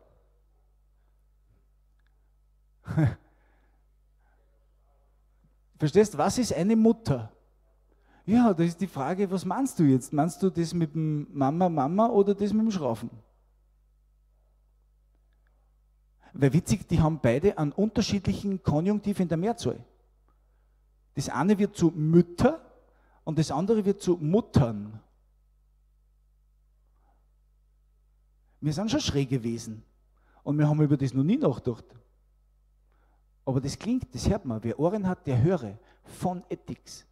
Verstehst du, was ist eine Mutter? Ja, da ist die Frage, was meinst du jetzt? Meinst du das mit dem Mama oder das mit dem Schraufen? Weil witzig, die haben beide einen unterschiedlichen Konjunktiv in der Mehrzahl. Das eine wird zu Mütter und das andere wird zu Muttern. Wir sind schon schräg gewesen und wir haben über das noch nie nachgedacht. Aber das klingt, das hört man. Wer Ohren hat, der höre. Von Ethics.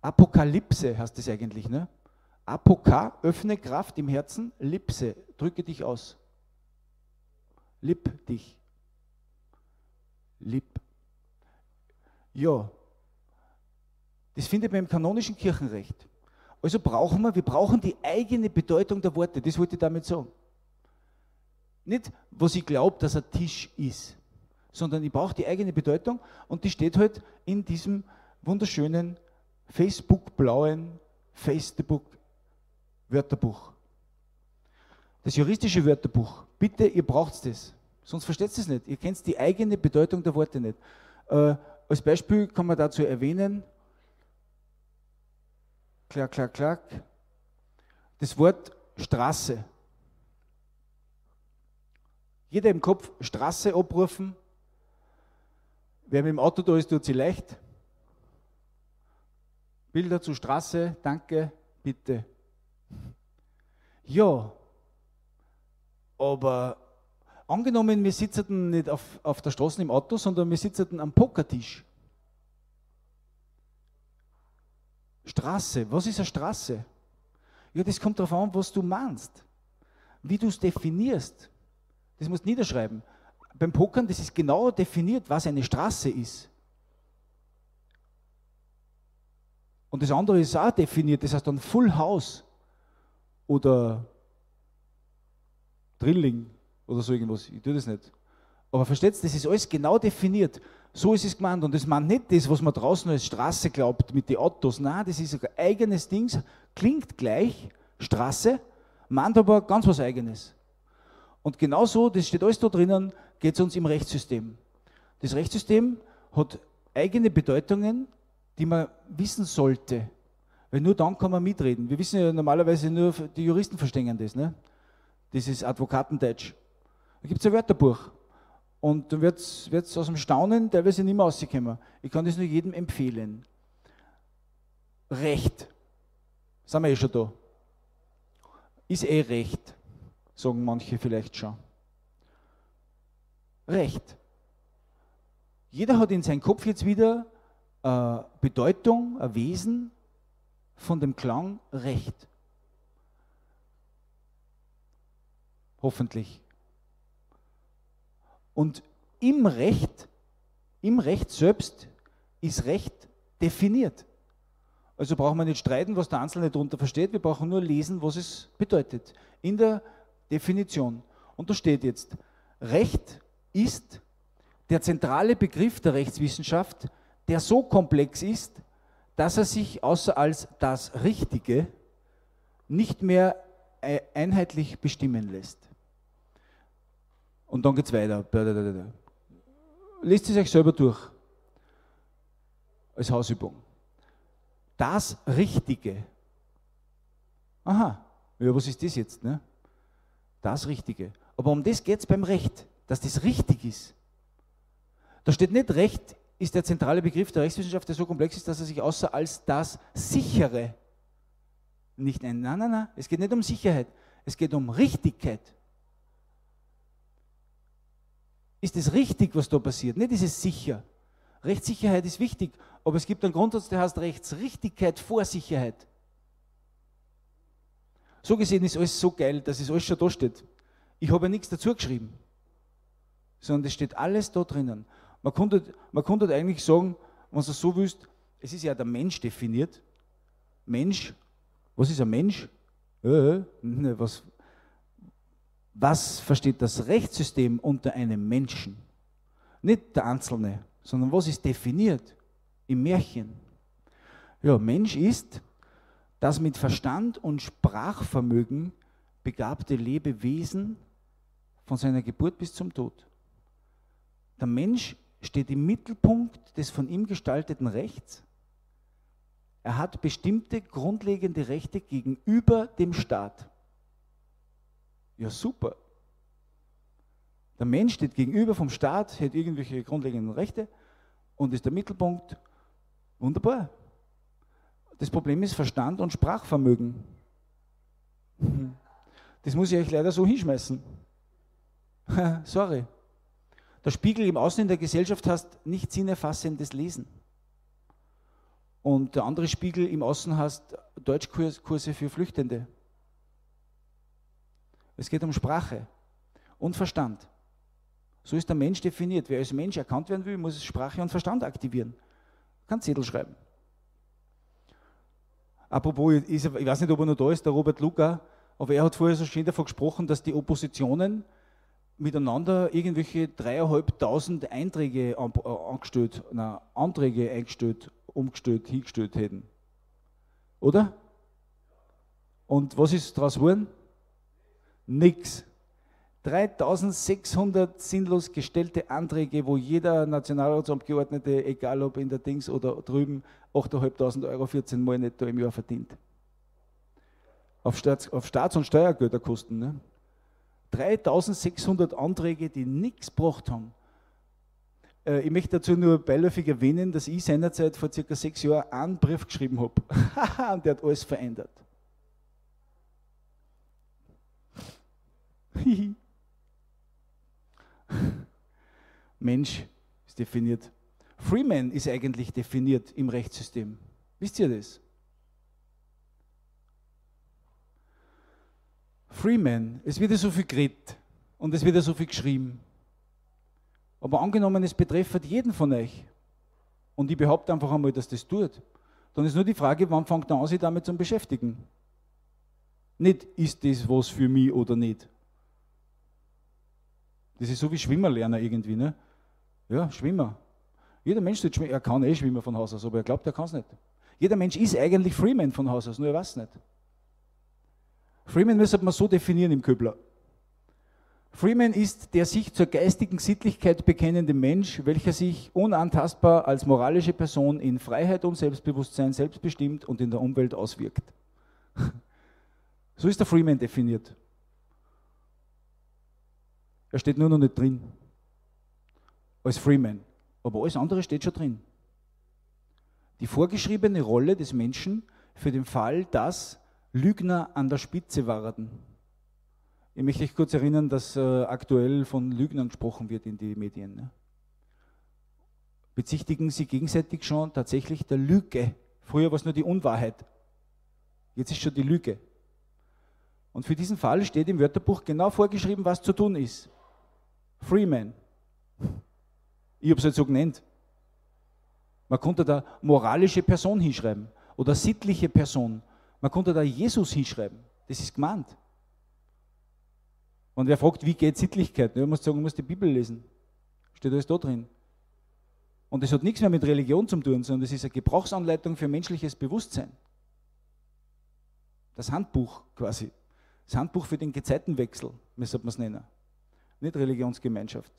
Apokalypse heißt das eigentlich, ne? Apoka, öffne Kraft im Herzen, Lipse, drücke dich aus. Lipp dich. Lipp. Ja, das findet man im kanonischen Kirchenrecht. Also wir brauchen die eigene Bedeutung der Worte, das wollte ich damit sagen. Nicht, was ich glaube, dass ein Tisch ist, sondern ich brauche die eigene Bedeutung und die steht halt in diesem wunderschönen Facebook-blauen Facebook-Wörterbuch. Das juristische Wörterbuch. Bitte, ihr braucht das. Sonst versteht ihr es nicht. Ihr kennt die eigene Bedeutung der Worte nicht. Als Beispiel kann man dazu erwähnen, klack, klack, klack, das Wort Straße. Jeder im Kopf Straße abrufen. Wer mit dem Auto da ist, tut sie leicht. Bilder zur Straße, danke, bitte. Ja, aber angenommen, wir sitzen nicht auf der Straße im Auto, sondern wir sitzen am Pokertisch. Straße, was ist eine Straße? Ja, das kommt darauf an, was du meinst. Wie du es definierst, das musst du niederschreiben. Beim Pokern, das ist genau definiert, was eine Straße ist. Und das andere ist auch definiert, das heißt dann Full House oder Drilling oder so irgendwas. Ich tue das nicht. Aber versteht ihr, das ist alles genau definiert. So ist es gemeint. Und das meint nicht das, was man draußen als Straße glaubt mit den Autos. Nein, das ist ein eigenes Ding. Klingt gleich, Straße, meint aber ganz was Eigenes. Und genau so, das steht alles da drinnen, geht es uns im Rechtssystem. Das Rechtssystem hat eigene Bedeutungen, die man wissen sollte, weil nur dann kann man mitreden. Wir wissen ja normalerweise nur, die Juristen verstehen das, ne? Das ist Advokatendeutsch. Da gibt es ein Wörterbuch und dann wird es aus dem Staunen teilweise nicht mehr rauskommen. Ich kann das nur jedem empfehlen. Recht, sind wir eh schon da. Ist eh Recht, sagen manche vielleicht schon. Recht. Jeder hat in seinem Kopf jetzt wieder eine Bedeutung, ein Wesen von dem Klang Recht. Hoffentlich. Und im Recht selbst ist Recht definiert. Also brauchen wir nicht streiten, was der Einzelne darunter versteht, wir brauchen nur lesen, was es bedeutet. In der Definition. Und da steht jetzt, Recht ist der zentrale Begriff der Rechtswissenschaft, der so komplex ist, dass er sich außer als das Richtige nicht mehr einheitlich bestimmen lässt. Und dann geht es weiter. Lest es euch selber durch. Als Hausübung. Das Richtige. Aha, ja, was ist das jetzt? Ne? Das Richtige. Aber um das geht es beim Recht, dass das richtig ist. Da steht nicht, Recht ist der zentrale Begriff der Rechtswissenschaft, der so komplex ist, dass er sich außer als das Sichere nicht nennt. Nein, nein, nein, es geht nicht um Sicherheit, es geht um Richtigkeit. Ist es richtig, was da passiert? Nicht, ist es sicher. Rechtssicherheit ist wichtig, aber es gibt einen Grundsatz, der heißt Rechtsrichtigkeit vor Sicherheit. So gesehen ist alles so geil, dass es alles schon da steht. Ich habe ja nichts dazu geschrieben, sondern es steht alles da drinnen. Man könnte eigentlich sagen, wenn du es so willst, es ist ja der Mensch definiert. Mensch, was ist ein Mensch? Was versteht das Rechtssystem unter einem Menschen? Nicht der Einzelne, sondern was ist definiert im Märchen? Ja, Mensch ist das mit Verstand und Sprachvermögen begabte Lebewesen von seiner Geburt bis zum Tod. Der Mensch steht im Mittelpunkt des von ihm gestalteten Rechts. Er hat bestimmte grundlegende Rechte gegenüber dem Staat. Ja, super. Der Mensch steht gegenüber vom Staat, hat irgendwelche grundlegenden Rechte und ist der Mittelpunkt. Wunderbar. Das Problem ist Verstand und Sprachvermögen. Das muss ich euch leider so hinschmeißen. Sorry. Der Spiegel im Außen in der Gesellschaft heißt nicht sinnerfassendes Lesen. Und der andere Spiegel im Außen heißt Deutschkurse für Flüchtende. Es geht um Sprache und Verstand. So ist der Mensch definiert. Wer als Mensch erkannt werden will, muss Sprache und Verstand aktivieren. Kann Zettel schreiben. Apropos, ich weiß nicht, ob er noch da ist, der Robert Luca, aber er hat vorher so schön davon gesprochen, dass die Oppositionen miteinander irgendwelche 3.500 Einträge Anträge eingestellt, umgestellt, hingestellt hätten. Oder? Und was ist daraus geworden? Nix. 3.600 sinnlos gestellte Anträge, wo jeder Nationalratsabgeordnete, egal ob in der Dings oder drüben, 8.500 Euro 14 Mal netto im Jahr verdient. Auf Staats- und Steuergelderkosten. Ne? 3.600 Anträge, die nichts gebracht haben. Ich möchte dazu nur beiläufig erwähnen, dass ich seinerzeit vor circa 6 Jahren einen Brief geschrieben habe. Und der hat alles verändert. Mensch ist definiert. Freeman ist eigentlich definiert im Rechtssystem. Wisst ihr das? Freeman, es wird ja so viel geredet und es wird ja so viel geschrieben. Aber angenommen, es betrifft jeden von euch und ich behaupte einfach einmal, dass das tut, dann ist nur die Frage, wann fängt er an, sich damit zu beschäftigen? Nicht, ist das was für mich oder nicht? Das ist so wie Schwimmerlerner irgendwie, ne? Ja, Schwimmer. Jeder Mensch tut schwimmen. Er kann eh schwimmen von Haus aus, aber er glaubt, er kann es nicht. Jeder Mensch ist eigentlich Freeman von Haus aus, nur er weiß es nicht. Freeman müsste man so definieren im Köbler. Freeman ist der sich zur geistigen Sittlichkeit bekennende Mensch, welcher sich unantastbar als moralische Person in Freiheit und Selbstbewusstsein selbstbestimmt und in der Umwelt auswirkt. So ist der Freeman definiert. Er steht nur noch nicht drin, als Freeman. Aber alles andere steht schon drin. Die vorgeschriebene Rolle des Menschen für den Fall, dass Lügner an der Spitze waren. Ich möchte euch kurz erinnern, dass aktuell von Lügnern gesprochen wird in den Medien. Ne? Bezichtigen sie gegenseitig schon tatsächlich der Lüge. Früher war es nur die Unwahrheit. Jetzt ist schon die Lüge. Und für diesen Fall steht im Wörterbuch genau vorgeschrieben, was zu tun ist. Freeman. Ich habe es halt so genannt. Man konnte da moralische Person hinschreiben oder sittliche Person. Man konnte da Jesus hinschreiben. Das ist gemeint. Und wer fragt, wie geht Sittlichkeit? Man muss sagen, man muss die Bibel lesen. Steht alles da drin. Und das hat nichts mehr mit Religion zu tun, sondern das ist eine Gebrauchsanleitung für menschliches Bewusstsein. Das Handbuch quasi. Das Handbuch für den Gezeitenwechsel, müsste man es nennen. Nicht Religionsgemeinschaft.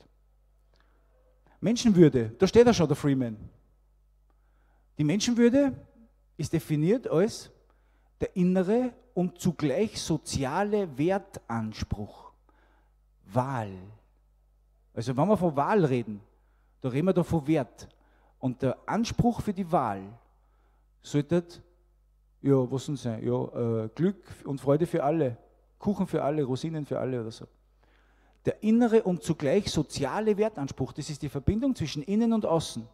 Menschenwürde, da steht ja schon der Freeman. Die Menschenwürde ist definiert als der innere und zugleich soziale Wertanspruch. Wahl. Also wenn wir von Wahl reden, da reden wir da von Wert. Und der Anspruch für die Wahl sollte, ja, was denn sein? Ja, Glück und Freude für alle, Kuchen für alle, Rosinen für alle oder so. Der innere und zugleich soziale Wertanspruch, das ist die Verbindung zwischen innen und außen.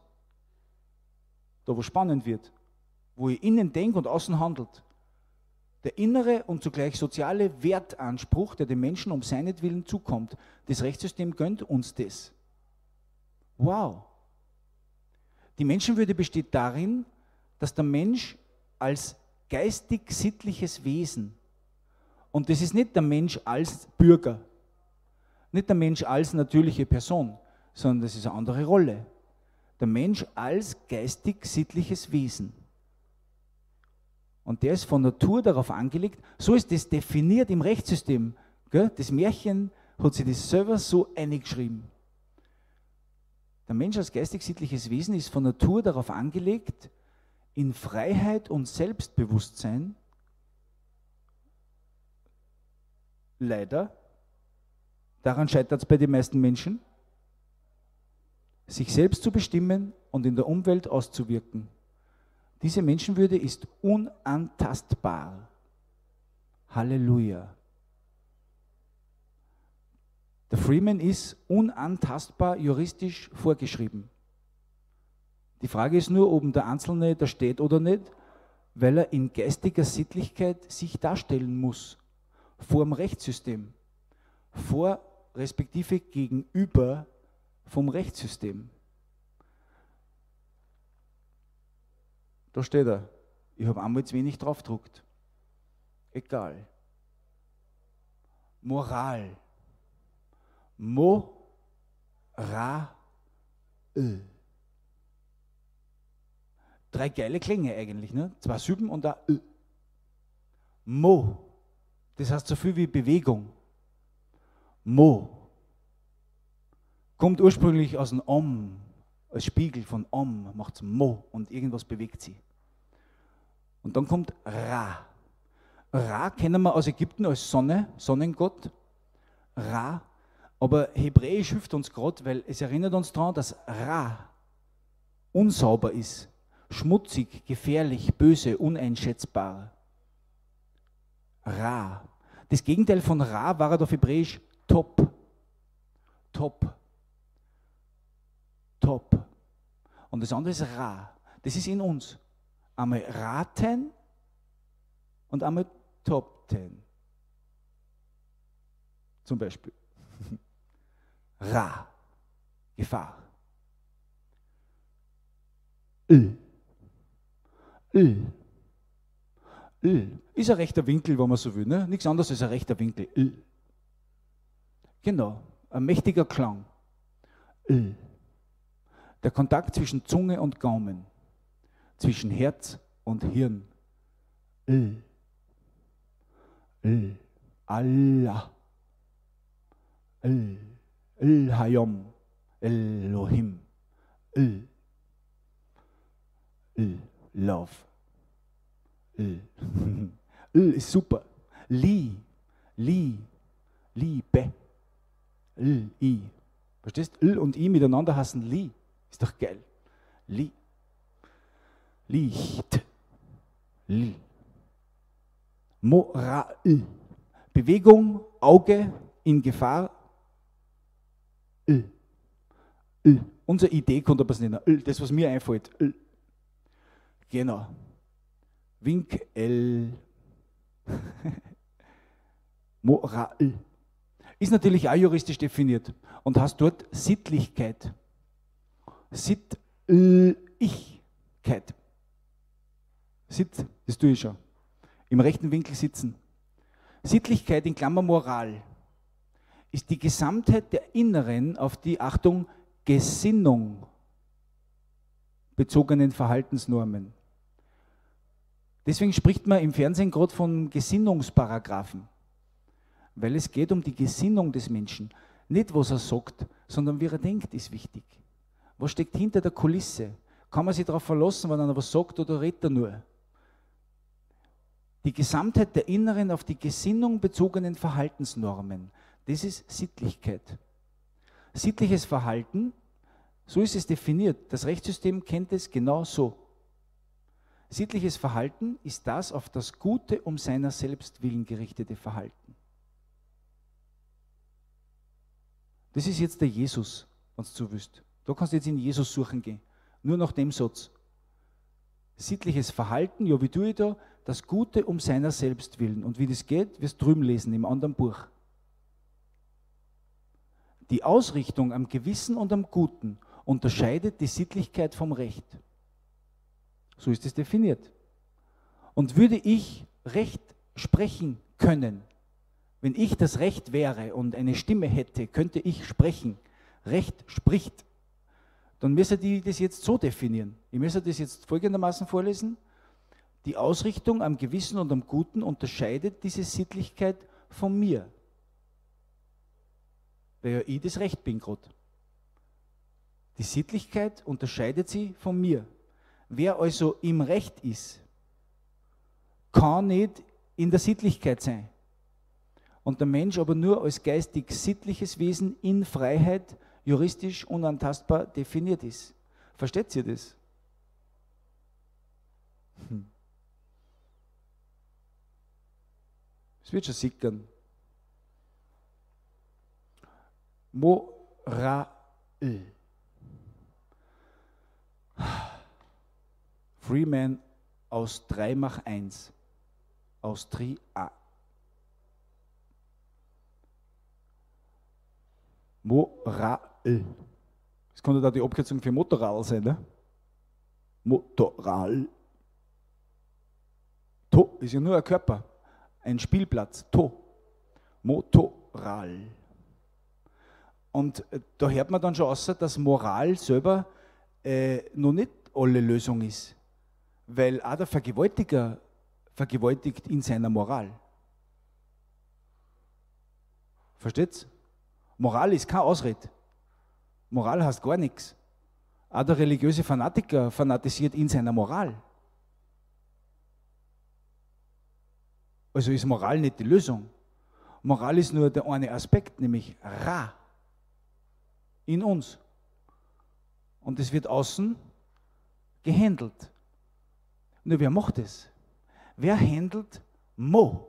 Da, wo spannend wird, wo ich innen denke und außen handelt. Der innere und zugleich soziale Wertanspruch, der dem Menschen um seinetwillen zukommt. Das Rechtssystem gönnt uns das. Wow! Die Menschenwürde besteht darin, dass der Mensch als geistig-sittliches Wesen, und das ist nicht der Mensch als Bürger, nicht der Mensch als natürliche Person, sondern das ist eine andere Rolle. Der Mensch als geistig-sittliches Wesen. Und der ist von Natur darauf angelegt, so ist das definiert im Rechtssystem. Das Märchen hat sich das selber so eingeschrieben. Der Mensch als geistig-sittliches Wesen ist von Natur darauf angelegt, in Freiheit und Selbstbewusstsein, leider, daran scheitert es bei den meisten Menschen, sich selbst zu bestimmen und in der Umwelt auszuwirken. Diese Menschenwürde ist unantastbar. Halleluja. Der Freeman ist unantastbar juristisch vorgeschrieben. Die Frage ist nur, ob der Einzelne da steht oder nicht, weil er in geistiger Sittlichkeit sich darstellen muss. Vor dem Rechtssystem. Vor respektive gegenüber vom Rechtssystem. Da steht er. Ich habe einmal zu wenig draufgedruckt. Egal. Moral. Mo-ra-l. Drei geile Klänge eigentlich, ne? Zwei Silben und ein L. Mo. Das heißt so viel wie Bewegung. Mo. Kommt ursprünglich aus dem Om. Als Spiegel von Om macht es Mo und irgendwas bewegt sie. Und dann kommt Ra. Ra kennen wir aus Ägypten als Sonne, Sonnengott. Ra. Aber Hebräisch hilft uns gerade, weil es erinnert uns daran, dass Ra unsauber ist. Schmutzig, gefährlich, böse, uneinschätzbar. Ra. Das Gegenteil von Ra war auf Hebräisch Top. Top. Top. Und das andere ist Ra. Das ist in uns. Einmal raten und einmal topten. Zum Beispiel. Ra. Gefahr. Öl. Öl. Öl. Ist ein rechter Winkel, wenn man so will. Ne? Nichts anderes als ein rechter Winkel. Öl. Genau. Ein mächtiger Klang. Öl. Der Kontakt zwischen Zunge und Gaumen, zwischen Herz und Hirn. Öl. Öl. Allah. Öl. El Hayom. Elohim. Öl. Öl. Love. Öl. Öl ist super. Li. Li. Liebe. Öl. I. Verstehst? Öl und I miteinander heißen Li. Ist doch geil. Li. Licht. Li. Moral. Bewegung, Auge, in Gefahr. L. L. Unsere Idee konnte man es nennen. L. Das, was mir einfällt. L. Genau. Wink. L. Moral. Ist natürlich auch juristisch definiert und hast dort Sittlichkeit. Sittlichkeit. Sitz, das tue ich schon. Im rechten Winkel sitzen. Sittlichkeit in Klammer Moral ist die Gesamtheit der inneren, auf die, Achtung, Gesinnung bezogenen Verhaltensnormen. Deswegen spricht man im Fernsehen gerade von Gesinnungsparagraphen. weil es geht um die Gesinnung des Menschen. Nicht, was er sagt, sondern wie er denkt, ist wichtig. Was steckt hinter der Kulisse? Kann man sich darauf verlassen, wenn einer was sagt, oder redet er nur? Die Gesamtheit der inneren, auf die Gesinnung bezogenen Verhaltensnormen, das ist Sittlichkeit. Sittliches Verhalten, so ist es definiert, das Rechtssystem kennt es genau so. Sittliches Verhalten ist das auf das Gute um seiner selbst willen gerichtete Verhalten. Das ist jetzt der Jesus, wenn du so willst. Da kannst du jetzt in Jesus suchen gehen, nur nach dem Satz. Sittliches Verhalten, ja, wie tue ich da? Das Gute um seiner selbst willen. Und wie das geht, wirst du drüben lesen, im anderen Buch. Die Ausrichtung am Gewissen und am Guten unterscheidet die Sittlichkeit vom Recht. So ist es definiert. Und würde ich Recht sprechen können, wenn ich das Recht wäre und eine Stimme hätte, könnte ich sprechen. Recht spricht. Dann müsste ich das jetzt so definieren. Ich müsste das jetzt folgendermaßen vorlesen. Die Ausrichtung am Gewissen und am Guten unterscheidet diese Sittlichkeit von mir. Weil ja ich das Recht bin gerade. Die Sittlichkeit unterscheidet sie von mir. Wer also im Recht ist, kann nicht in der Sittlichkeit sein. Und der Mensch aber nur als geistig-sittliches Wesen in Freiheit juristisch unantastbar definiert ist. Versteht ihr das? Es wird schon sickern. Moral. Freeman aus 3 macht 1. Aus 3a. Moral. Das könnte da die Abkürzung für Motoral sein, ne? Motoral. To ist ja nur ein Körper. Ein Spielplatz. To. Motoral. Und da hört man dann schon außer, dass Moral selber noch nicht alle Lösung ist. Weil auch der Vergewaltiger vergewaltigt in seiner Moral. Versteht's? Moral ist kein Ausrede. Moral heißt gar nichts. Auch der religiöse Fanatiker fanatisiert in seiner Moral. Also ist Moral nicht die Lösung. Moral ist nur der eine Aspekt, nämlich Ra. In uns. Und es wird außen gehandelt. Nur wer macht das? Wer handelt Mo?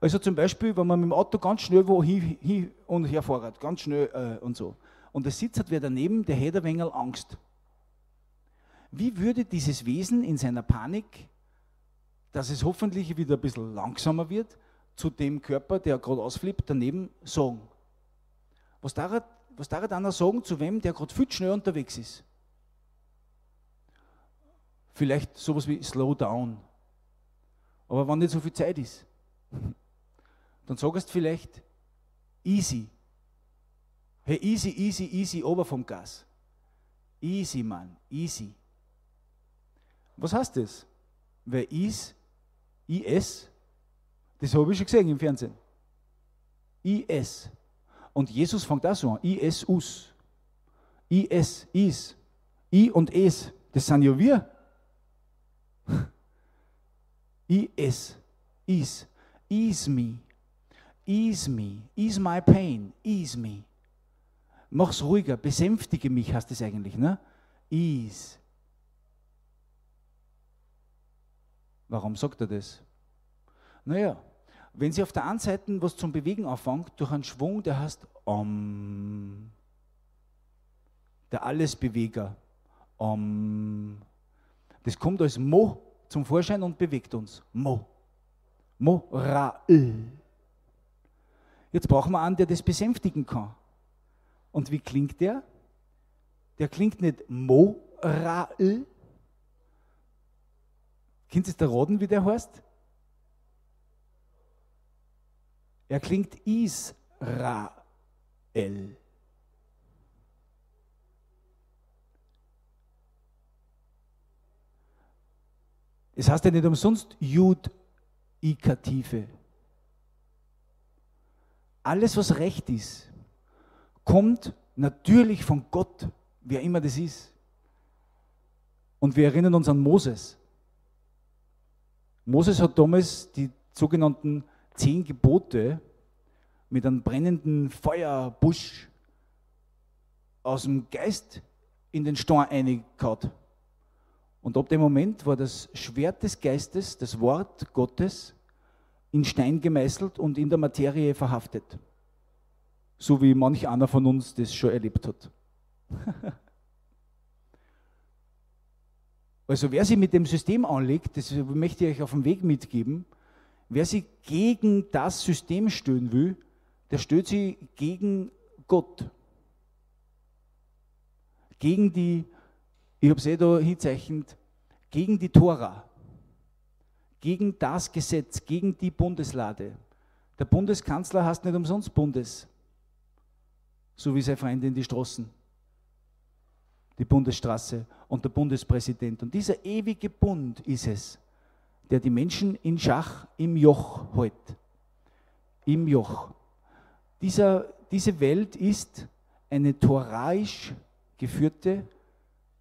Also zum Beispiel, wenn man mit dem Auto ganz schnell wohin hin und her fährt, ganz schnell und so. Und da sitzt halt wer daneben, der hätte ein wenig Angst. Wie würde dieses Wesen in seiner Panik, dass es hoffentlich wieder ein bisschen langsamer wird, zu dem Körper, der gerade ausflippt, daneben sagen? Was darf einer sagen, zu wem, der gerade viel schnell unterwegs ist? Vielleicht sowas wie Slow Down. Aber wenn nicht so viel Zeit ist, dann sagst du vielleicht Easy. Hey, easy, easy, easy, ober vom Gas. Easy, Mann, easy. Was heißt das? Wer is, IS, das habe ich schon gesehen im Fernsehen. IS. Und Jesus fängt auch so an. IS, us. IS, is. I und es. Das sind ja wir. IS, is. Ease me. Ease me. Ease my pain. Ease me. Mach's ruhiger. Besänftige mich, heißt das eigentlich, ne? Ease. Warum sagt er das? Naja. Wenn sie auf der einen Seite was zum Bewegen anfängt, durch einen Schwung, der heißt Om. Der Allesbeweger. Om. Das kommt als Mo zum Vorschein und bewegt uns. Mo. Moral. Jetzt brauchen wir einen, der das besänftigen kann. Und wie klingt der? Der klingt nicht Moral. Könnt ihr da raten, wie der heißt? Er klingt Israel. Es heißt ja nicht umsonst Jud-Ikative. alles, was recht ist, kommt natürlich von Gott, wer immer das ist. Und wir erinnern uns an Moses. Moses hat damals die sogenannten 10 Gebote mit einem brennenden Feuerbusch aus dem Geist in den Stein reingehauen. Und ab dem Moment war das Schwert des Geistes, das Wort Gottes, in Stein gemeißelt und in der Materie verhaftet. So wie manch einer von uns das schon erlebt hat. Also wer sich mit dem System anlegt, das möchte ich euch auf den Weg mitgeben, wer sich gegen das System stellen will, der stellt sich gegen Gott. Gegen die, ich habe es da hinzeichnet, gegen die Tora, gegen das Gesetz, gegen die Bundeslade. Der Bundeskanzler heißt nicht umsonst Bundes, so wie seine Freundin die Straßen, die Bundesstraße und der Bundespräsident. Und dieser ewige Bund ist es, der die Menschen in Schach im Joch hält. Im Joch. Diese Welt ist eine toraisch geführte,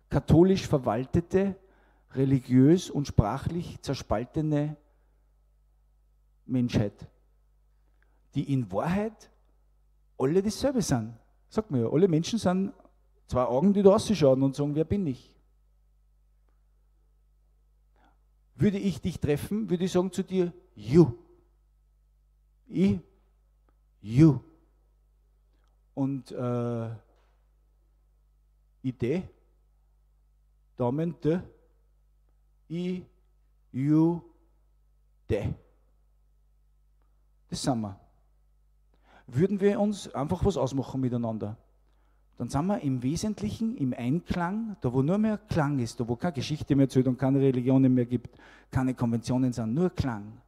katholisch verwaltete, religiös und sprachlich zerspaltene Menschheit, die in Wahrheit alle dasselbe sind. Sagt man ja, alle Menschen sind 2 Augen, die da ausschauen und sagen, wer bin ich? Würde ich dich treffen, würde ich sagen zu dir, you. Ich, you. Und Idee, Daumen, de, I, you, de. Das sind wir. Würden wir uns einfach was ausmachen miteinander, dann sind wir im Wesentlichen im Einklang, da wo nur mehr Klang ist, da wo keine Geschichte mehr zählt und keine Religionen mehr gibt, keine Konventionen sind, nur Klang.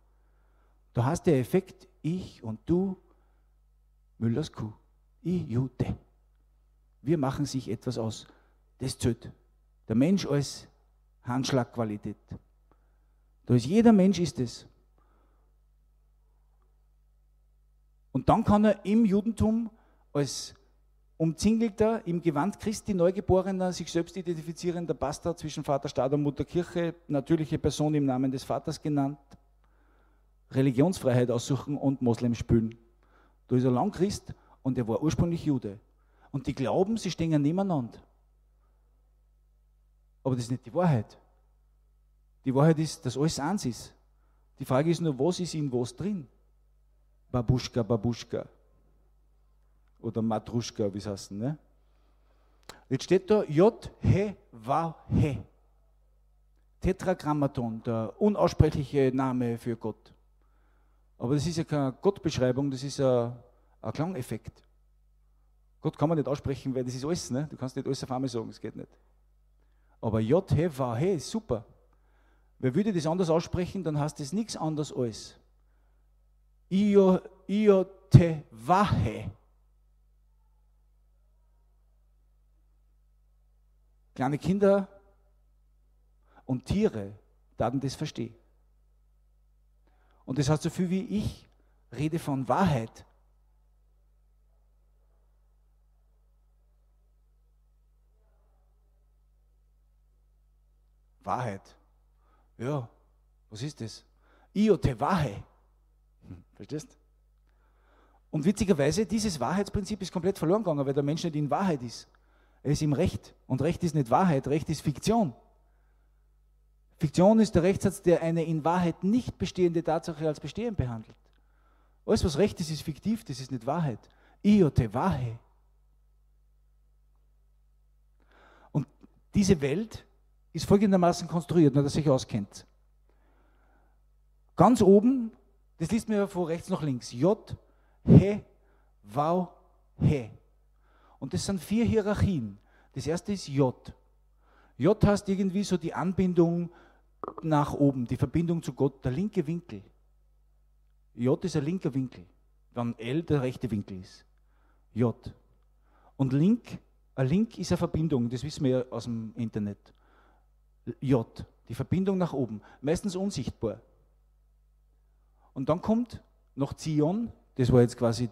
Da heißt der Effekt, ich und du, Müllers Kuh, I, you, de. Wir machen sich etwas aus. Das zählt. Der Mensch als Handschlagqualität. Da ist jeder Mensch ist es. Und dann kann er im Judentum als umzingelter, im Gewand Christi neugeborener, sich selbst identifizierender Bastard zwischen Vater, Staat und Mutter Kirche, natürliche Person im Namen des Vaters genannt, Religionsfreiheit aussuchen und Moslem spülen. Da ist er lang Christ und er war ursprünglich Jude. Und die glauben, sie stehen nebeneinander. Aber das ist nicht die Wahrheit. Die Wahrheit ist, dass alles eins ist. Die Frage ist nur, was ist in was drin? Babuschka, Babuschka. Oder Matruschka, wie es heißt. Ne? Jetzt steht da J, He, Wa, He. Tetragrammaton, der unaussprechliche Name für Gott. Aber das ist ja keine Gottbeschreibung, das ist ein Klangeffekt. Gott kann man nicht aussprechen, weil das ist alles, ne? Du kannst nicht alles auf einmal sagen, das geht nicht. Aber J, He, Wa, He ist super. Wer würde das anders aussprechen, dann heißt das nichts anderes als Io, Te, Wa, He. Kleine Kinder und Tiere werden das verstehen. Und das heißt so viel wie ich rede von Wahrheit. Wahrheit. Ja, was ist das? Iote Wahrheit. Verstehst? Und witzigerweise, dieses Wahrheitsprinzip ist komplett verloren gegangen, weil der Mensch nicht in Wahrheit ist. Er ist im Recht. Und Recht ist nicht Wahrheit, Recht ist Fiktion. Fiktion ist der Rechtssatz, der eine in Wahrheit nicht bestehende Tatsache als bestehend behandelt. Alles, was Recht ist, ist fiktiv, das ist nicht Wahrheit. Iote Wahrheit. Und diese Welt ist folgendermaßen konstruiert, nur dass ihr euch auskennt. Ganz oben, das liest mir von rechts nach links, J, He, Wau, He. Und das sind 4 Hierarchien. Das erste ist J. J heißt irgendwie so die Anbindung nach oben, die Verbindung zu Gott, der linke Winkel. J ist ein linker Winkel, wenn L der rechte Winkel ist. J. Und Link, ein Link ist eine Verbindung, das wissen wir ja aus dem Internet. J, die Verbindung nach oben, meistens unsichtbar. Und dann kommt noch Zion, Das war jetzt quasi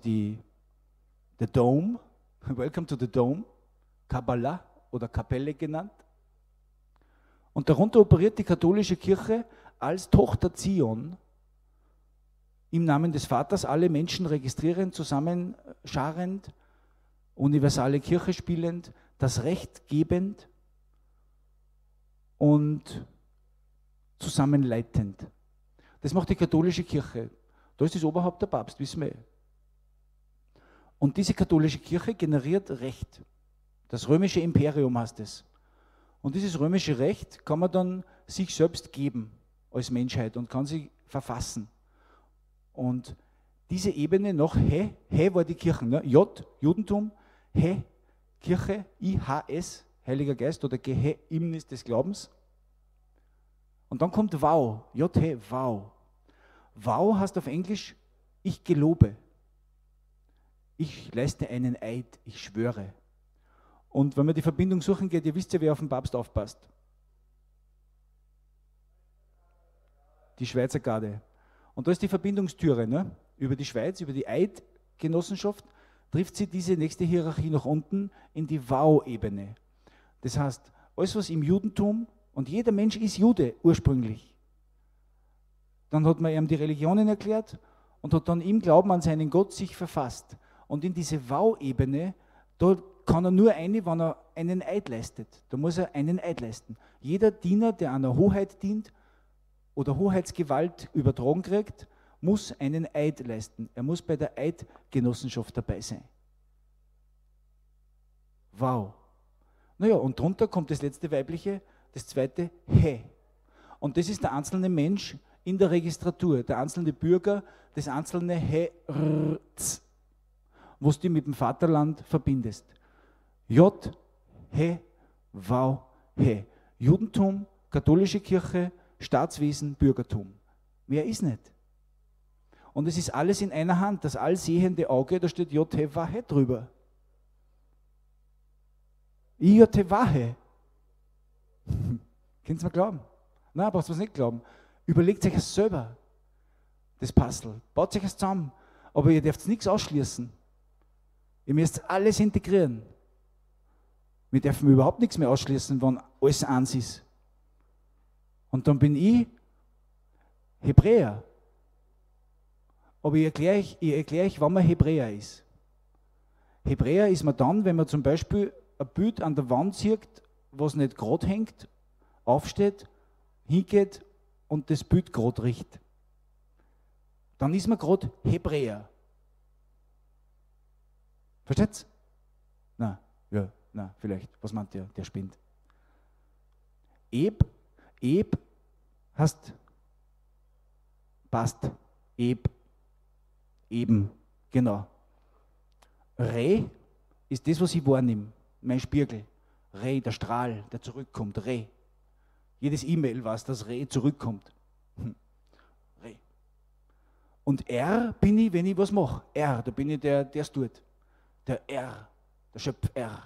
der Dome. Welcome to the Dome. Kabbalah oder Kapelle genannt. Und darunter operiert die katholische Kirche als Tochter Zion im Namen des Vaters, alle Menschen registrierend, zusammenscharend, universale Kirche spielend, das Recht gebend und zusammenleitend. Das macht die katholische Kirche. Da ist das Oberhaupt der Papst, wissen wir. Und diese katholische Kirche generiert Recht. Das römische Imperium heißt es. Und dieses römische Recht kann man dann sich selbst geben als Menschheit und kann sich verfassen. Und diese Ebene noch, He war die Kirche, ne? J, Judentum, He, Kirche, IHS, Heiliger Geist oder Geheimnis des Glaubens. Und dann kommt Wow, J-He, Wow. Wow heißt auf Englisch, ich gelobe. Ich leiste einen Eid, ich schwöre. Und wenn man die Verbindung suchen geht, ihr wisst ja, wer auf den Papst aufpasst. Die Schweizer Garde. Und da ist die Verbindungstüre, ne? Über die Schweiz, über die Eidgenossenschaft, trifft sie diese nächste Hierarchie nach unten in die Wow-Ebene. Das heißt, alles was im Judentum, und jeder Mensch ist Jude ursprünglich. Dann hat man ihm die Religionen erklärt und hat dann im Glauben an seinen Gott sich verfasst. Und in diese Wow-Ebene, da kann er nur eine, wenn er einen Eid leistet. Da muss er einen Eid leisten. Jeder Diener, der einer Hoheit dient oder Hoheitsgewalt übertragen kriegt, muss einen Eid leisten. Er muss bei der Eidgenossenschaft dabei sein. Wow. Naja, und drunter kommt das letzte weibliche, das zweite He. Und das ist der einzelne Mensch in der Registratur, der einzelne Bürger, das einzelne He, was du mit dem Vaterland verbindest. J, He, Wow, He. Judentum, katholische Kirche, Staatswesen, Bürgertum. Mehr ist nicht. Und es ist alles in einer Hand. Das allsehende Auge, da steht J, He, Wahe drüber. I, J, He, Wahe. Könnt ihr mir glauben? Nein, braucht ihr es nicht glauben. Überlegt euch es selber, das Puzzle. Baut euch es zusammen. Aber ihr dürft nichts ausschließen. Ihr müsst alles integrieren. Wir dürfen überhaupt nichts mehr ausschließen, wenn alles eins ist. Und dann bin ich Hebräer. Aber ich erkläre euch, wann man Hebräer ist. Hebräer ist man dann, wenn man zum Beispiel ein Bild an der Wand sieht, was nicht gerade hängt, aufsteht, hingeht und das Bild gerade riecht. Dann ist man gerade Hebräer. Versteht's? Nein, ja, nein, vielleicht. Was meint ihr? Der spinnt. Eb heißt passt. Eb. Eben. Genau. Re ist das, was ich wahrnehme. Mein Spiegel. Re, der Strahl, der zurückkommt. Re. Jedes E-Mail weiß, dass Re zurückkommt. Re. Und R bin ich, wenn ich was mache. R, da bin ich der, der es tut. Der R, der Schöpf R.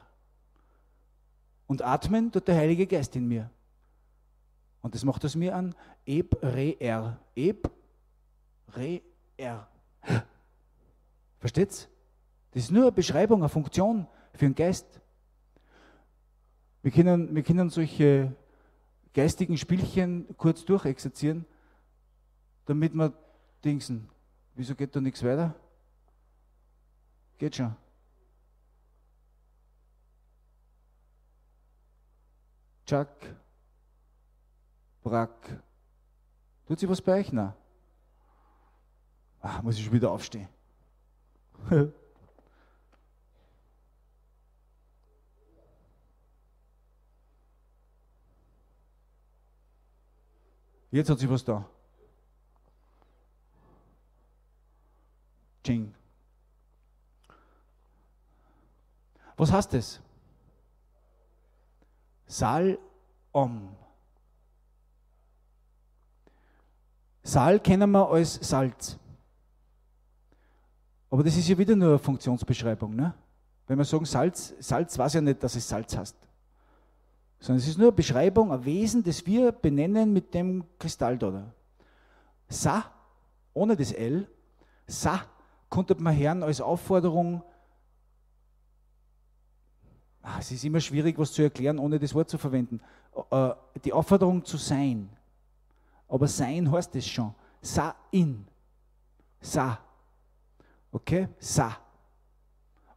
Und atmen tut der Heilige Geist in mir. Und das macht das mir an Eb, Re, R. Eb, Re, R. Versteht's? Das ist nur eine Beschreibung, eine Funktion für den Geist. Wir können solche geistigen Spielchen kurz durchexerzieren, damit wir dingsen. Wieso geht da nichts weiter? Geht schon. Chuck, Brack. Tut sich was bei euch? Nein. Ach, muss ich schon wieder aufstehen. Jetzt hat sich was da. Ching. Was heißt das? Sal-om. Sal kennen wir als Salz. Aber das ist ja wieder nur eine Funktionsbeschreibung. Ne? Wenn wir sagen Salz, Salz weiß ja nicht, dass es Salz heißt. Sondern es ist nur eine Beschreibung, ein Wesen, das wir benennen mit dem Kristall da. Sa, ohne das L, Sa konnte man hören als Aufforderung, es ist immer schwierig, was zu erklären, ohne das Wort zu verwenden, die Aufforderung zu sein. Aber sein heißt es schon. Sa-in. Sa. Okay? Sa.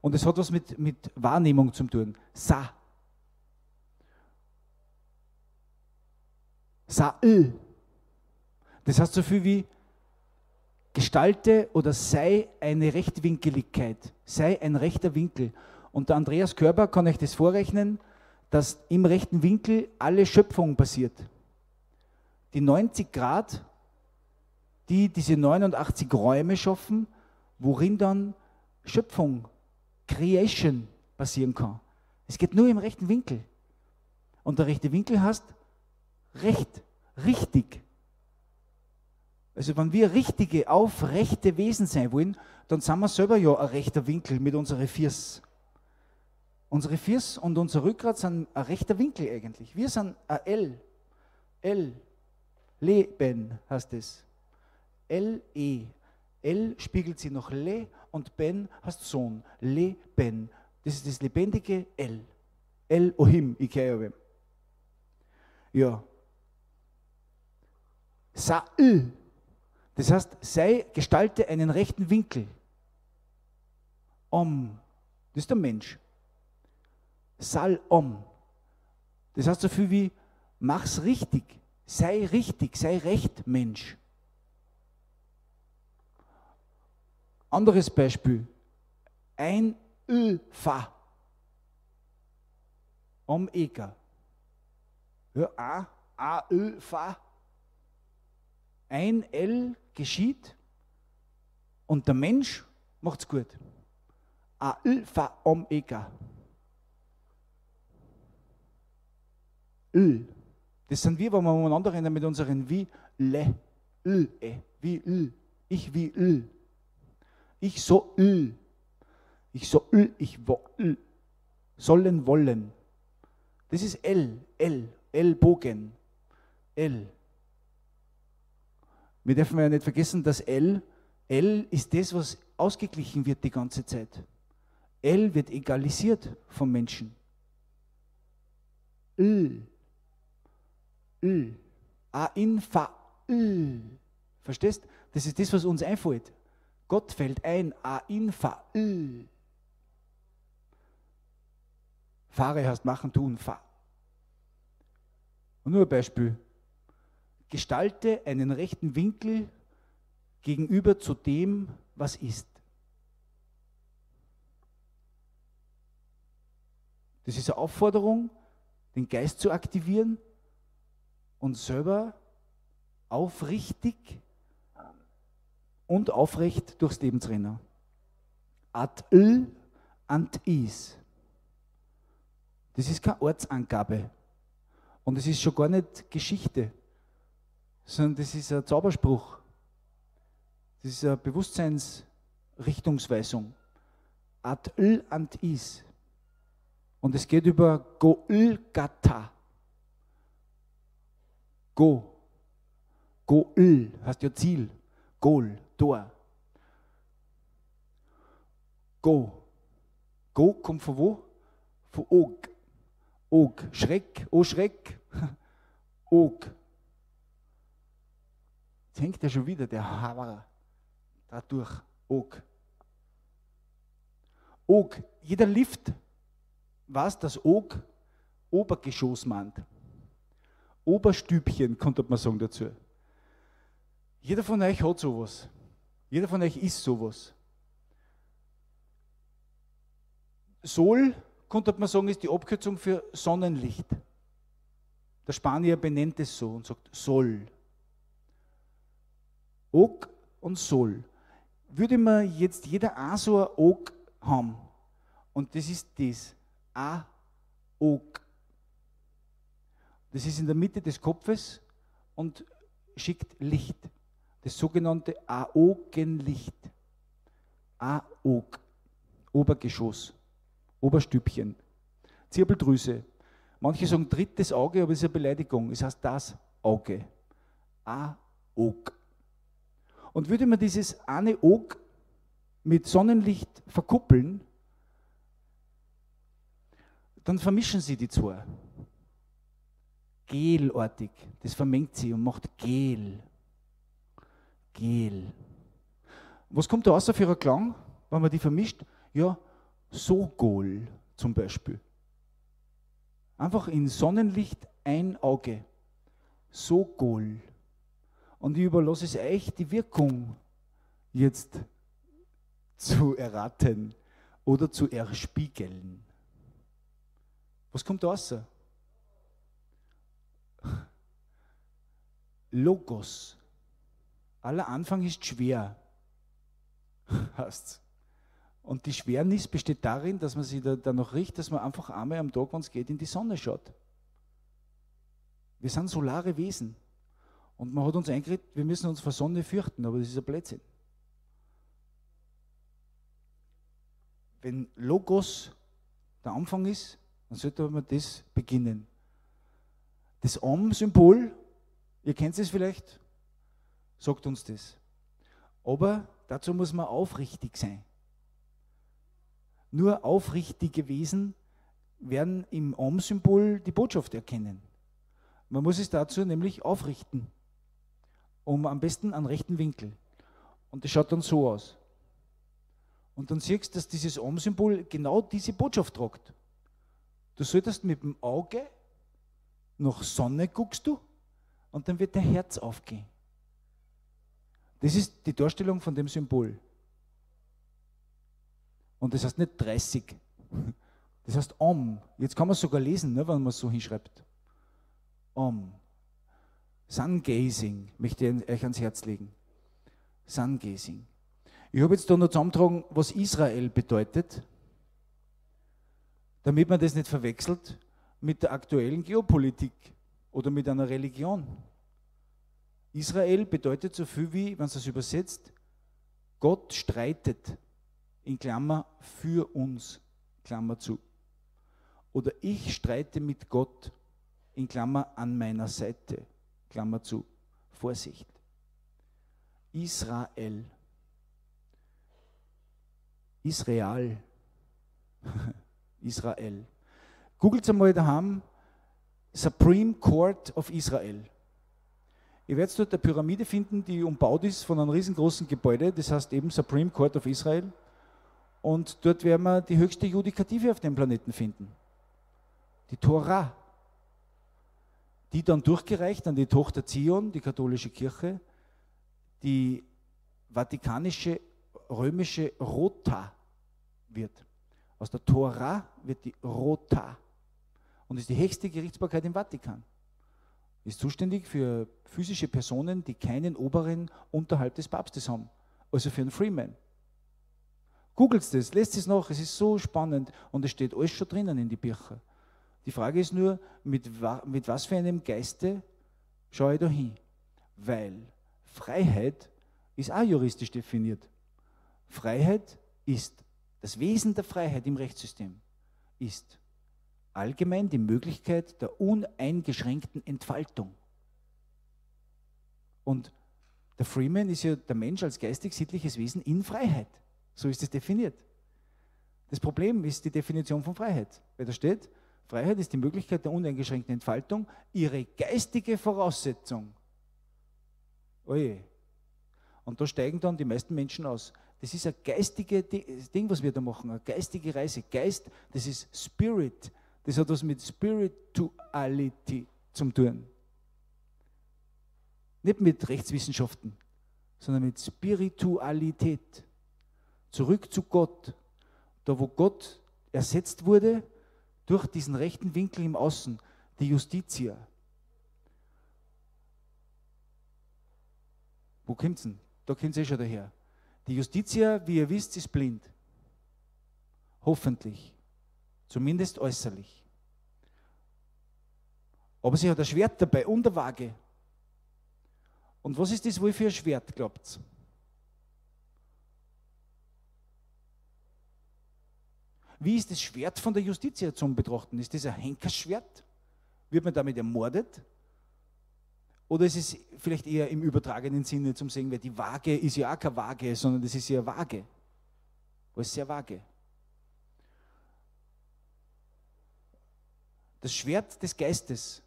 Und es hat was mit Wahrnehmung zu tun. Sa. Sa-il. Das heißt so viel wie gestalte oder sei eine Rechtwinkeligkeit. Sei ein rechter Winkel. Und der Andreas Körber kann euch das vorrechnen, dass im rechten Winkel alle Schöpfung passiert. Die 90 Grad, die diese 89 Räume schaffen, worin dann Schöpfung, Creation passieren kann. Es geht nur im rechten Winkel. Und der rechte Winkel heißt recht, richtig. Also wenn wir richtige, aufrechte Wesen sein wollen, dann sind wir selber ja ein rechter Winkel mit unseren Fiers. Unsere Fiers und unser Rückgrat sind ein rechter Winkel eigentlich. Wir sind ein L. L. Leben heißt es. L-E. L spiegelt sie noch Le und Ben heißt Sohn. Leben. Das ist das lebendige L. El Ohim. Ja. Sa-ül. Das heißt, sei, gestalte einen rechten Winkel. Om. Das ist der Mensch. Sal-om. Das heißt so viel wie, mach's richtig, sei recht, Mensch. Anderes Beispiel. Ein Ö-Fa. Om-Eka. Ja, A, A-Ö-Fa. Ein L geschieht und der Mensch macht's gut. A-Ö-Fa, Om-Eka. Öl. Das sind wir, wenn wir umeinander rennen mit unseren wie le, öl, wie öl, ich wie öl, ich so öl, ich so öl, ich wo öl, sollen, wollen. Das ist L, L, Ellbogen, L. Wir dürfen ja nicht vergessen, dass L, L ist das, was ausgeglichen wird die ganze Zeit. L wird egalisiert vom Menschen. Öl. Öl. A-in, fa-öl. Verstehst? Das ist das, was uns einfällt. Gott fällt ein. A-in, fa-öl. Fahre heißt machen, tun, fa. Und nur ein Beispiel. Gestalte einen rechten Winkel gegenüber zu dem, was ist. Das ist eine Aufforderung, den Geist zu aktivieren und selber aufrichtig und aufrecht durchs Leben zu rennen. At-l, ant-is. Das ist keine Ortsangabe. Und es ist schon gar nicht Geschichte, sondern das ist ein Zauberspruch. Das ist eine Bewusstseinsrichtungsweisung. At-l, ant-is. Und es geht über Golgatha. Go. Goel heißt ja Ziel. Goal, Tor. Go. Go kommt von wo? Von Og. Og. Schreck. O Schreck. Og. Jetzt hängt ja schon wieder der Havara da durch. Og. Og. Jeder Lift weiß, dass Og Obergeschoss meint. Oberstübchen, könnte man sagen dazu. Jeder von euch hat sowas. Jeder von euch ist sowas. Sol, könnte man sagen, ist die Abkürzung für Sonnenlicht. Der Spanier benennt es so und sagt Sol. Og und Sol. Würde man jetzt jeder auch so ein Og haben. Und das ist das. A, Og. Das ist in der Mitte des Kopfes und schickt Licht. Das sogenannte Aogenlicht. Aog. Obergeschoss. Oberstübchen. Zirbeldrüse. Manche sagen drittes Auge, aber das ist eine Beleidigung. Es heißt das Auge. Aog. Und würde man dieses eine Aog mit Sonnenlicht verkuppeln, dann vermischen sie die zwei. Gelartig, das vermengt sie und macht Gel. Gel. Was kommt da außer für einen Klang, wenn man die vermischt? Ja, Sogol zum Beispiel. Einfach in Sonnenlicht ein Auge. Sogol. Und ich überlasse es euch, die Wirkung jetzt zu erraten oder zu erspiegeln. Was kommt da raus? Logos. Aller Anfang ist schwer. Und die Schwernis besteht darin, dass man sich danach richtet, dass man einfach einmal am Tag, wenn es geht, in die Sonne schaut. Wir sind solare Wesen. Und man hat uns eingeredet, wir müssen uns vor Sonne fürchten, aber das ist ein Blödsinn. Wenn Logos der Anfang ist, dann sollte man das beginnen. Das Om-Symbol, ihr kennt es vielleicht, sagt uns das. Aber dazu muss man aufrichtig sein. Nur aufrichtige Wesen werden im Om-Symbol die Botschaft erkennen. Man muss es dazu nämlich aufrichten. Um am besten einen rechten Winkel. Und das schaut dann so aus. Und dann siehst du, dass dieses Om-Symbol genau diese Botschaft tragt. Du solltest mit dem Auge nach Sonne guckst du und dann wird dein Herz aufgehen. Das ist die Darstellung von dem Symbol. Und das heißt nicht 30, das heißt Om. Jetzt kann man es sogar lesen, ne, wenn man es so hinschreibt. Om. Sungazing möchte ich euch ans Herz legen. Sungazing. Ich habe jetzt da noch zusammengetragen, was Israel bedeutet, damit man das nicht verwechselt mit der aktuellen Geopolitik oder mit einer Religion. Israel bedeutet so viel wie, wenn man es übersetzt, Gott streitet, in Klammer, für uns, Klammer zu. Oder ich streite mit Gott, in Klammer, an meiner Seite, Klammer zu. Vorsicht. Israel. Israel. Israel. Googelt einmal daheim Supreme Court of Israel. Ihr werdet dort eine Pyramide finden, die umbaut ist von einem riesengroßen Gebäude, das heißt eben Supreme Court of Israel. Und dort werden wir die höchste Judikative auf dem Planeten finden. Die Tora. Die dann durchgereicht an die Tochter Zion, die katholische Kirche, die vatikanische römische Rota wird. Aus der Tora wird die Rota und ist die höchste Gerichtsbarkeit im Vatikan. Ist zuständig für physische Personen, die keinen Oberen unterhalb des Papstes haben, also für einen Freeman. Googelt das, lest es nach, es ist so spannend und es steht alles schon drinnen in die Bücher. Die Frage ist nur, mit was für einem Geiste schaue ich da hin? Weil Freiheit ist auch juristisch definiert. Freiheit ist, das Wesen der Freiheit im Rechtssystem ist allgemein die Möglichkeit der uneingeschränkten Entfaltung. Und der Freeman ist ja der Mensch als geistig-sittliches Wesen in Freiheit. So ist es definiert. Das Problem ist die Definition von Freiheit. Weil da steht, Freiheit ist die Möglichkeit der uneingeschränkten Entfaltung, ihre geistige Voraussetzung. Oje. Und da steigen dann die meisten Menschen aus. Das ist ein geistiges Ding, was wir da machen, eine geistige Reise. Geist, das ist Spirit. Das hat was mit Spirituality zu tun. Nicht mit Rechtswissenschaften, sondern mit Spiritualität. Zurück zu Gott. Da, wo Gott ersetzt wurde, durch diesen rechten Winkel im Außen, die Justitia. Wo kommt es denn? Da kommt es eh schon daher. Die Justitia, wie ihr wisst, ist blind. Hoffentlich. Zumindest äußerlich. Aber sie hat ein Schwert dabei und eine Waage. Und was ist das wohl für ein Schwert, glaubt's? Wie ist das Schwert von der Justitia zum Betrachten? Ist das ein Henkerschwert? Wird man damit ermordet? Oder ist es vielleicht eher im übertragenen Sinne zum Sehen, weil die Waage ist ja auch keine Waage, sondern das ist ja eine Waage. Wo ist der Waage? Das Schwert des Geistes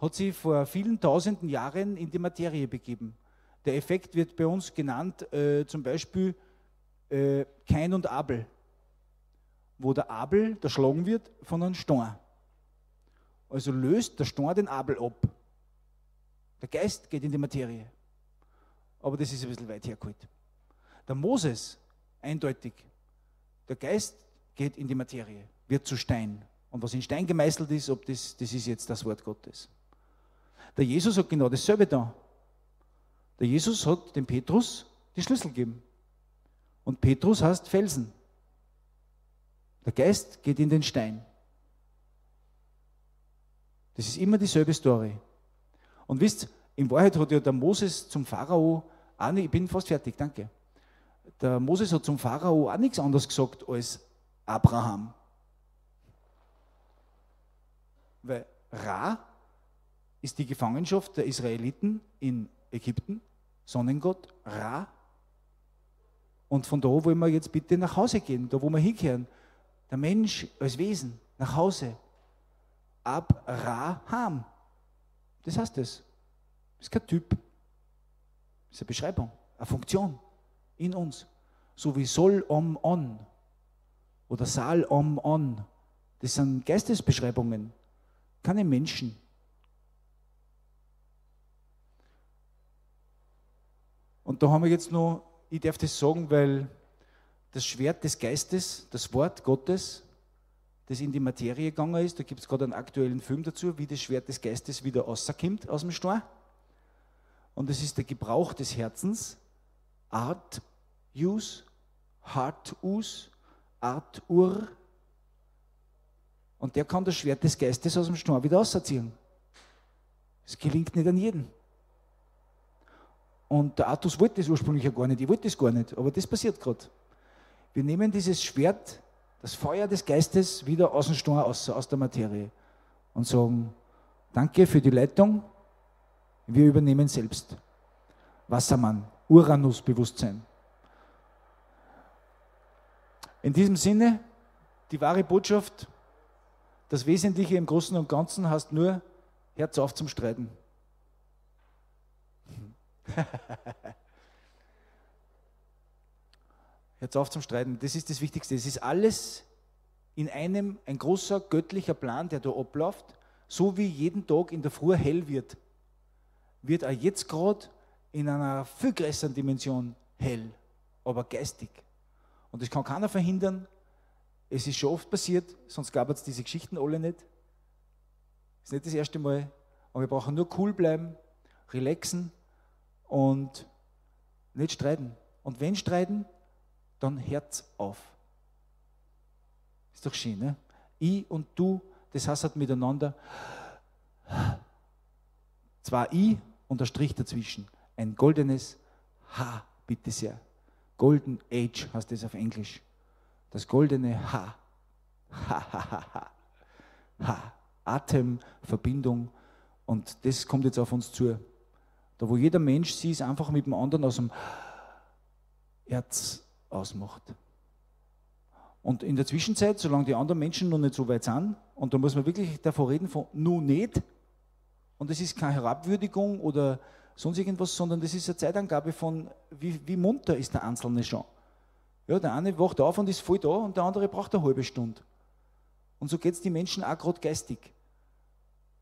hat sich vor vielen tausenden Jahren in die Materie begeben. Der Effekt wird bei uns genannt, zum Beispiel Kain und Abel, wo der Abel erschlagen wird von einem Storn. Also löst der Storn den Abel ab. Der Geist geht in die Materie. Aber das ist ein bisschen weit hergeholt. Der Moses, eindeutig, der Geist geht in die Materie, wird zu Stein. Und was in Stein gemeißelt ist, ob das ist jetzt das Wort Gottes. Der Jesus hat genau dasselbe da. Der Jesus hat dem Petrus die Schlüssel gegeben. Und Petrus heißt Felsen. Der Geist geht in den Stein. Das ist immer dieselbe Story. Und wisst, in Wahrheit hat ja der Moses zum Pharao, auch nicht, ich bin fast fertig, danke. Der Moses hat zum Pharao auch nichts anderes gesagt als Abraham. Weil Ra ist die Gefangenschaft der Israeliten in Ägypten, Sonnengott, Ra. Und von da wollen wir jetzt bitte nach Hause gehen, da wo wir hinkehren. Der Mensch als Wesen, nach Hause. Abraham. Das heißt es. Das ist kein Typ. Das ist eine Beschreibung, eine Funktion in uns. So wie Sol om on oder Sal om on. Das sind Geistesbeschreibungen, keine Menschen. Und da haben wir jetzt noch, ich darf das sagen, weil das Schwert des Geistes, das Wort Gottes, das in die Materie gegangen ist, da gibt es gerade einen aktuellen Film dazu, wie das Schwert des Geistes wieder rauskommt aus dem Storn. Und das ist der Gebrauch des Herzens, Art-Use, Heart-Use, Art-Ur. Und der kann das Schwert des Geistes aus dem Storn wieder rausziehen. Es gelingt nicht an jeden. Und der Artus wollte das ursprünglich ja gar nicht, ich wollte das gar nicht, aber das passiert gerade. Wir nehmen dieses Schwert, das Feuer des Geistes, wieder aus dem Storn raus, aus der Materie und sagen, danke für die Leitung, wir übernehmen selbst. Wassermann, Uranus-Bewusstsein. In diesem Sinne, die wahre Botschaft, das Wesentliche im Großen und Ganzen heißt nur, Herz auf zum Streiten. Herz auf zum Streiten, das ist das Wichtigste. Es ist alles in einem, ein großer göttlicher Plan, der da abläuft, so wie jeden Tag in der Früh hell wird. Wird auch jetzt gerade in einer viel größeren Dimension hell, aber geistig. Und das kann keiner verhindern. Es ist schon oft passiert, sonst gab es diese Geschichten alle nicht. Ist nicht das erste Mal. Aber wir brauchen nur cool bleiben, relaxen und nicht streiten. Und wenn streiten, dann Herz auf. Ist doch schön, ne? Ich und du, das heißt halt miteinander. Zwar I und der Strich dazwischen. Ein goldenes H, bitte sehr. Golden Age heißt das auf Englisch. Das goldene H. Ha, ha, ha, ha. Ha. Atem, Verbindung. Und das kommt jetzt auf uns zu. Da, wo jeder Mensch sie ist, einfach mit dem anderen aus dem Herz ausmacht. Und in der Zwischenzeit, solange die anderen Menschen noch nicht so weit sind, und da muss man wirklich davon reden, von nun nicht, und das ist keine Herabwürdigung oder sonst irgendwas, sondern das ist eine Zeitangabe von, wie munter ist der Einzelne schon. Ja, der eine wacht auf und ist voll da und der andere braucht eine halbe Stunde. Und so geht es die Menschen auch gerade geistig.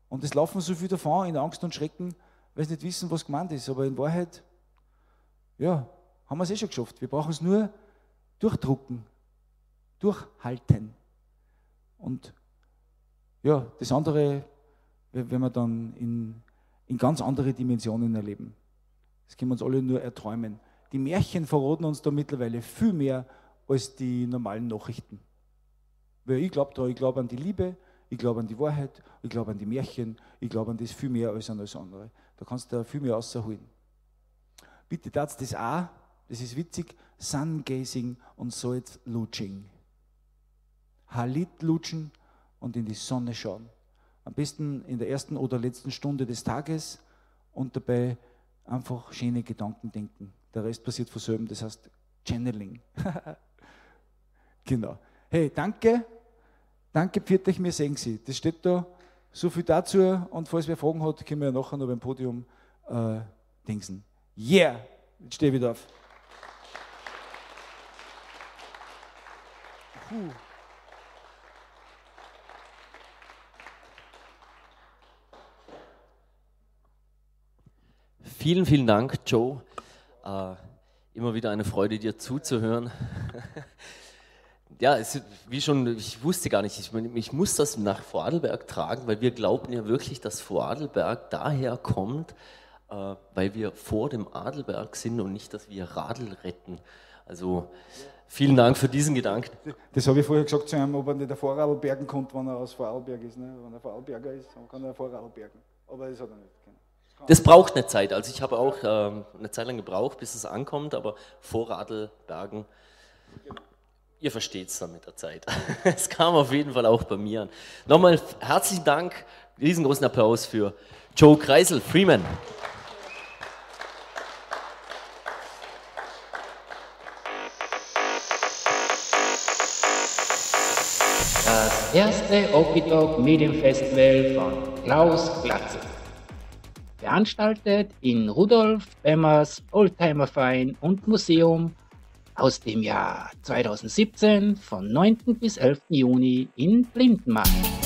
Und es laufen so viel davon in Angst und Schrecken, weil sie nicht wissen, was gemeint ist. Aber in Wahrheit, ja, haben wir es eh schon geschafft. Wir brauchen es nur durchdrucken, durchhalten. Und ja, das andere, wenn wir dann in ganz andere Dimensionen erleben. Das können wir uns alle nur erträumen. Die Märchen verraten uns da mittlerweile viel mehr als die normalen Nachrichten. Weil ich glaube da, ich glaube an die Liebe, ich glaube an die Wahrheit, ich glaube an die Märchen, ich glaube an das viel mehr als an alles andere. Da kannst du da viel mehr rausholen. Bitte tat das auch, das ist witzig, Sun-Gazing und Salt-Lutsching. Halit lutschen und in die Sonne schauen. Am besten in der ersten oder letzten Stunde des Tages und dabei einfach schöne Gedanken denken. Der Rest passiert von selben, das heißt, Channeling. Genau. Hey, danke. Danke, pfiat euch, wir sehen Sie. Das steht da. So viel dazu. Und falls wer Fragen hat, können wir nachher noch beim Podium dingsen. Yeah! Jetzt stehe ich wieder auf. Puh. Vielen, vielen Dank, Joe. Immer wieder eine Freude, dir zuzuhören. Ja, es, wie schon, ich wusste gar nicht, ich muss das nach Vorarlberg tragen, weil wir glauben ja wirklich, dass Vorarlberg daher kommt, weil wir vor dem Adelberg sind und nicht, dass wir Radl retten. Also vielen Dank für diesen Gedanken. Das habe ich vorher gesagt zu einem, ob er nicht auf Vorarlbergen kommt, wenn er aus Vorarlberg ist. Ne? Wenn er Vorarlberger ist, dann kann er Vorarlbergen. Aber das hat er nicht. Das braucht eine Zeit. Also ich habe auch eine Zeit lang gebraucht, bis es ankommt, aber Vorarlbergen, ihr versteht es dann mit der Zeit. Es kam auf jeden Fall auch bei mir an. Nochmal herzlichen Dank, riesengroßen Applaus für Joe Kreissl, Freeman. Das erste Oki-Talk Medienfestival von Klaus Glatzel. Veranstaltet in Rudolf Bemmers Oldtimer Verein und Museum aus dem Jahr 2017 von 9. bis 11. Juni in Blindenmarkt.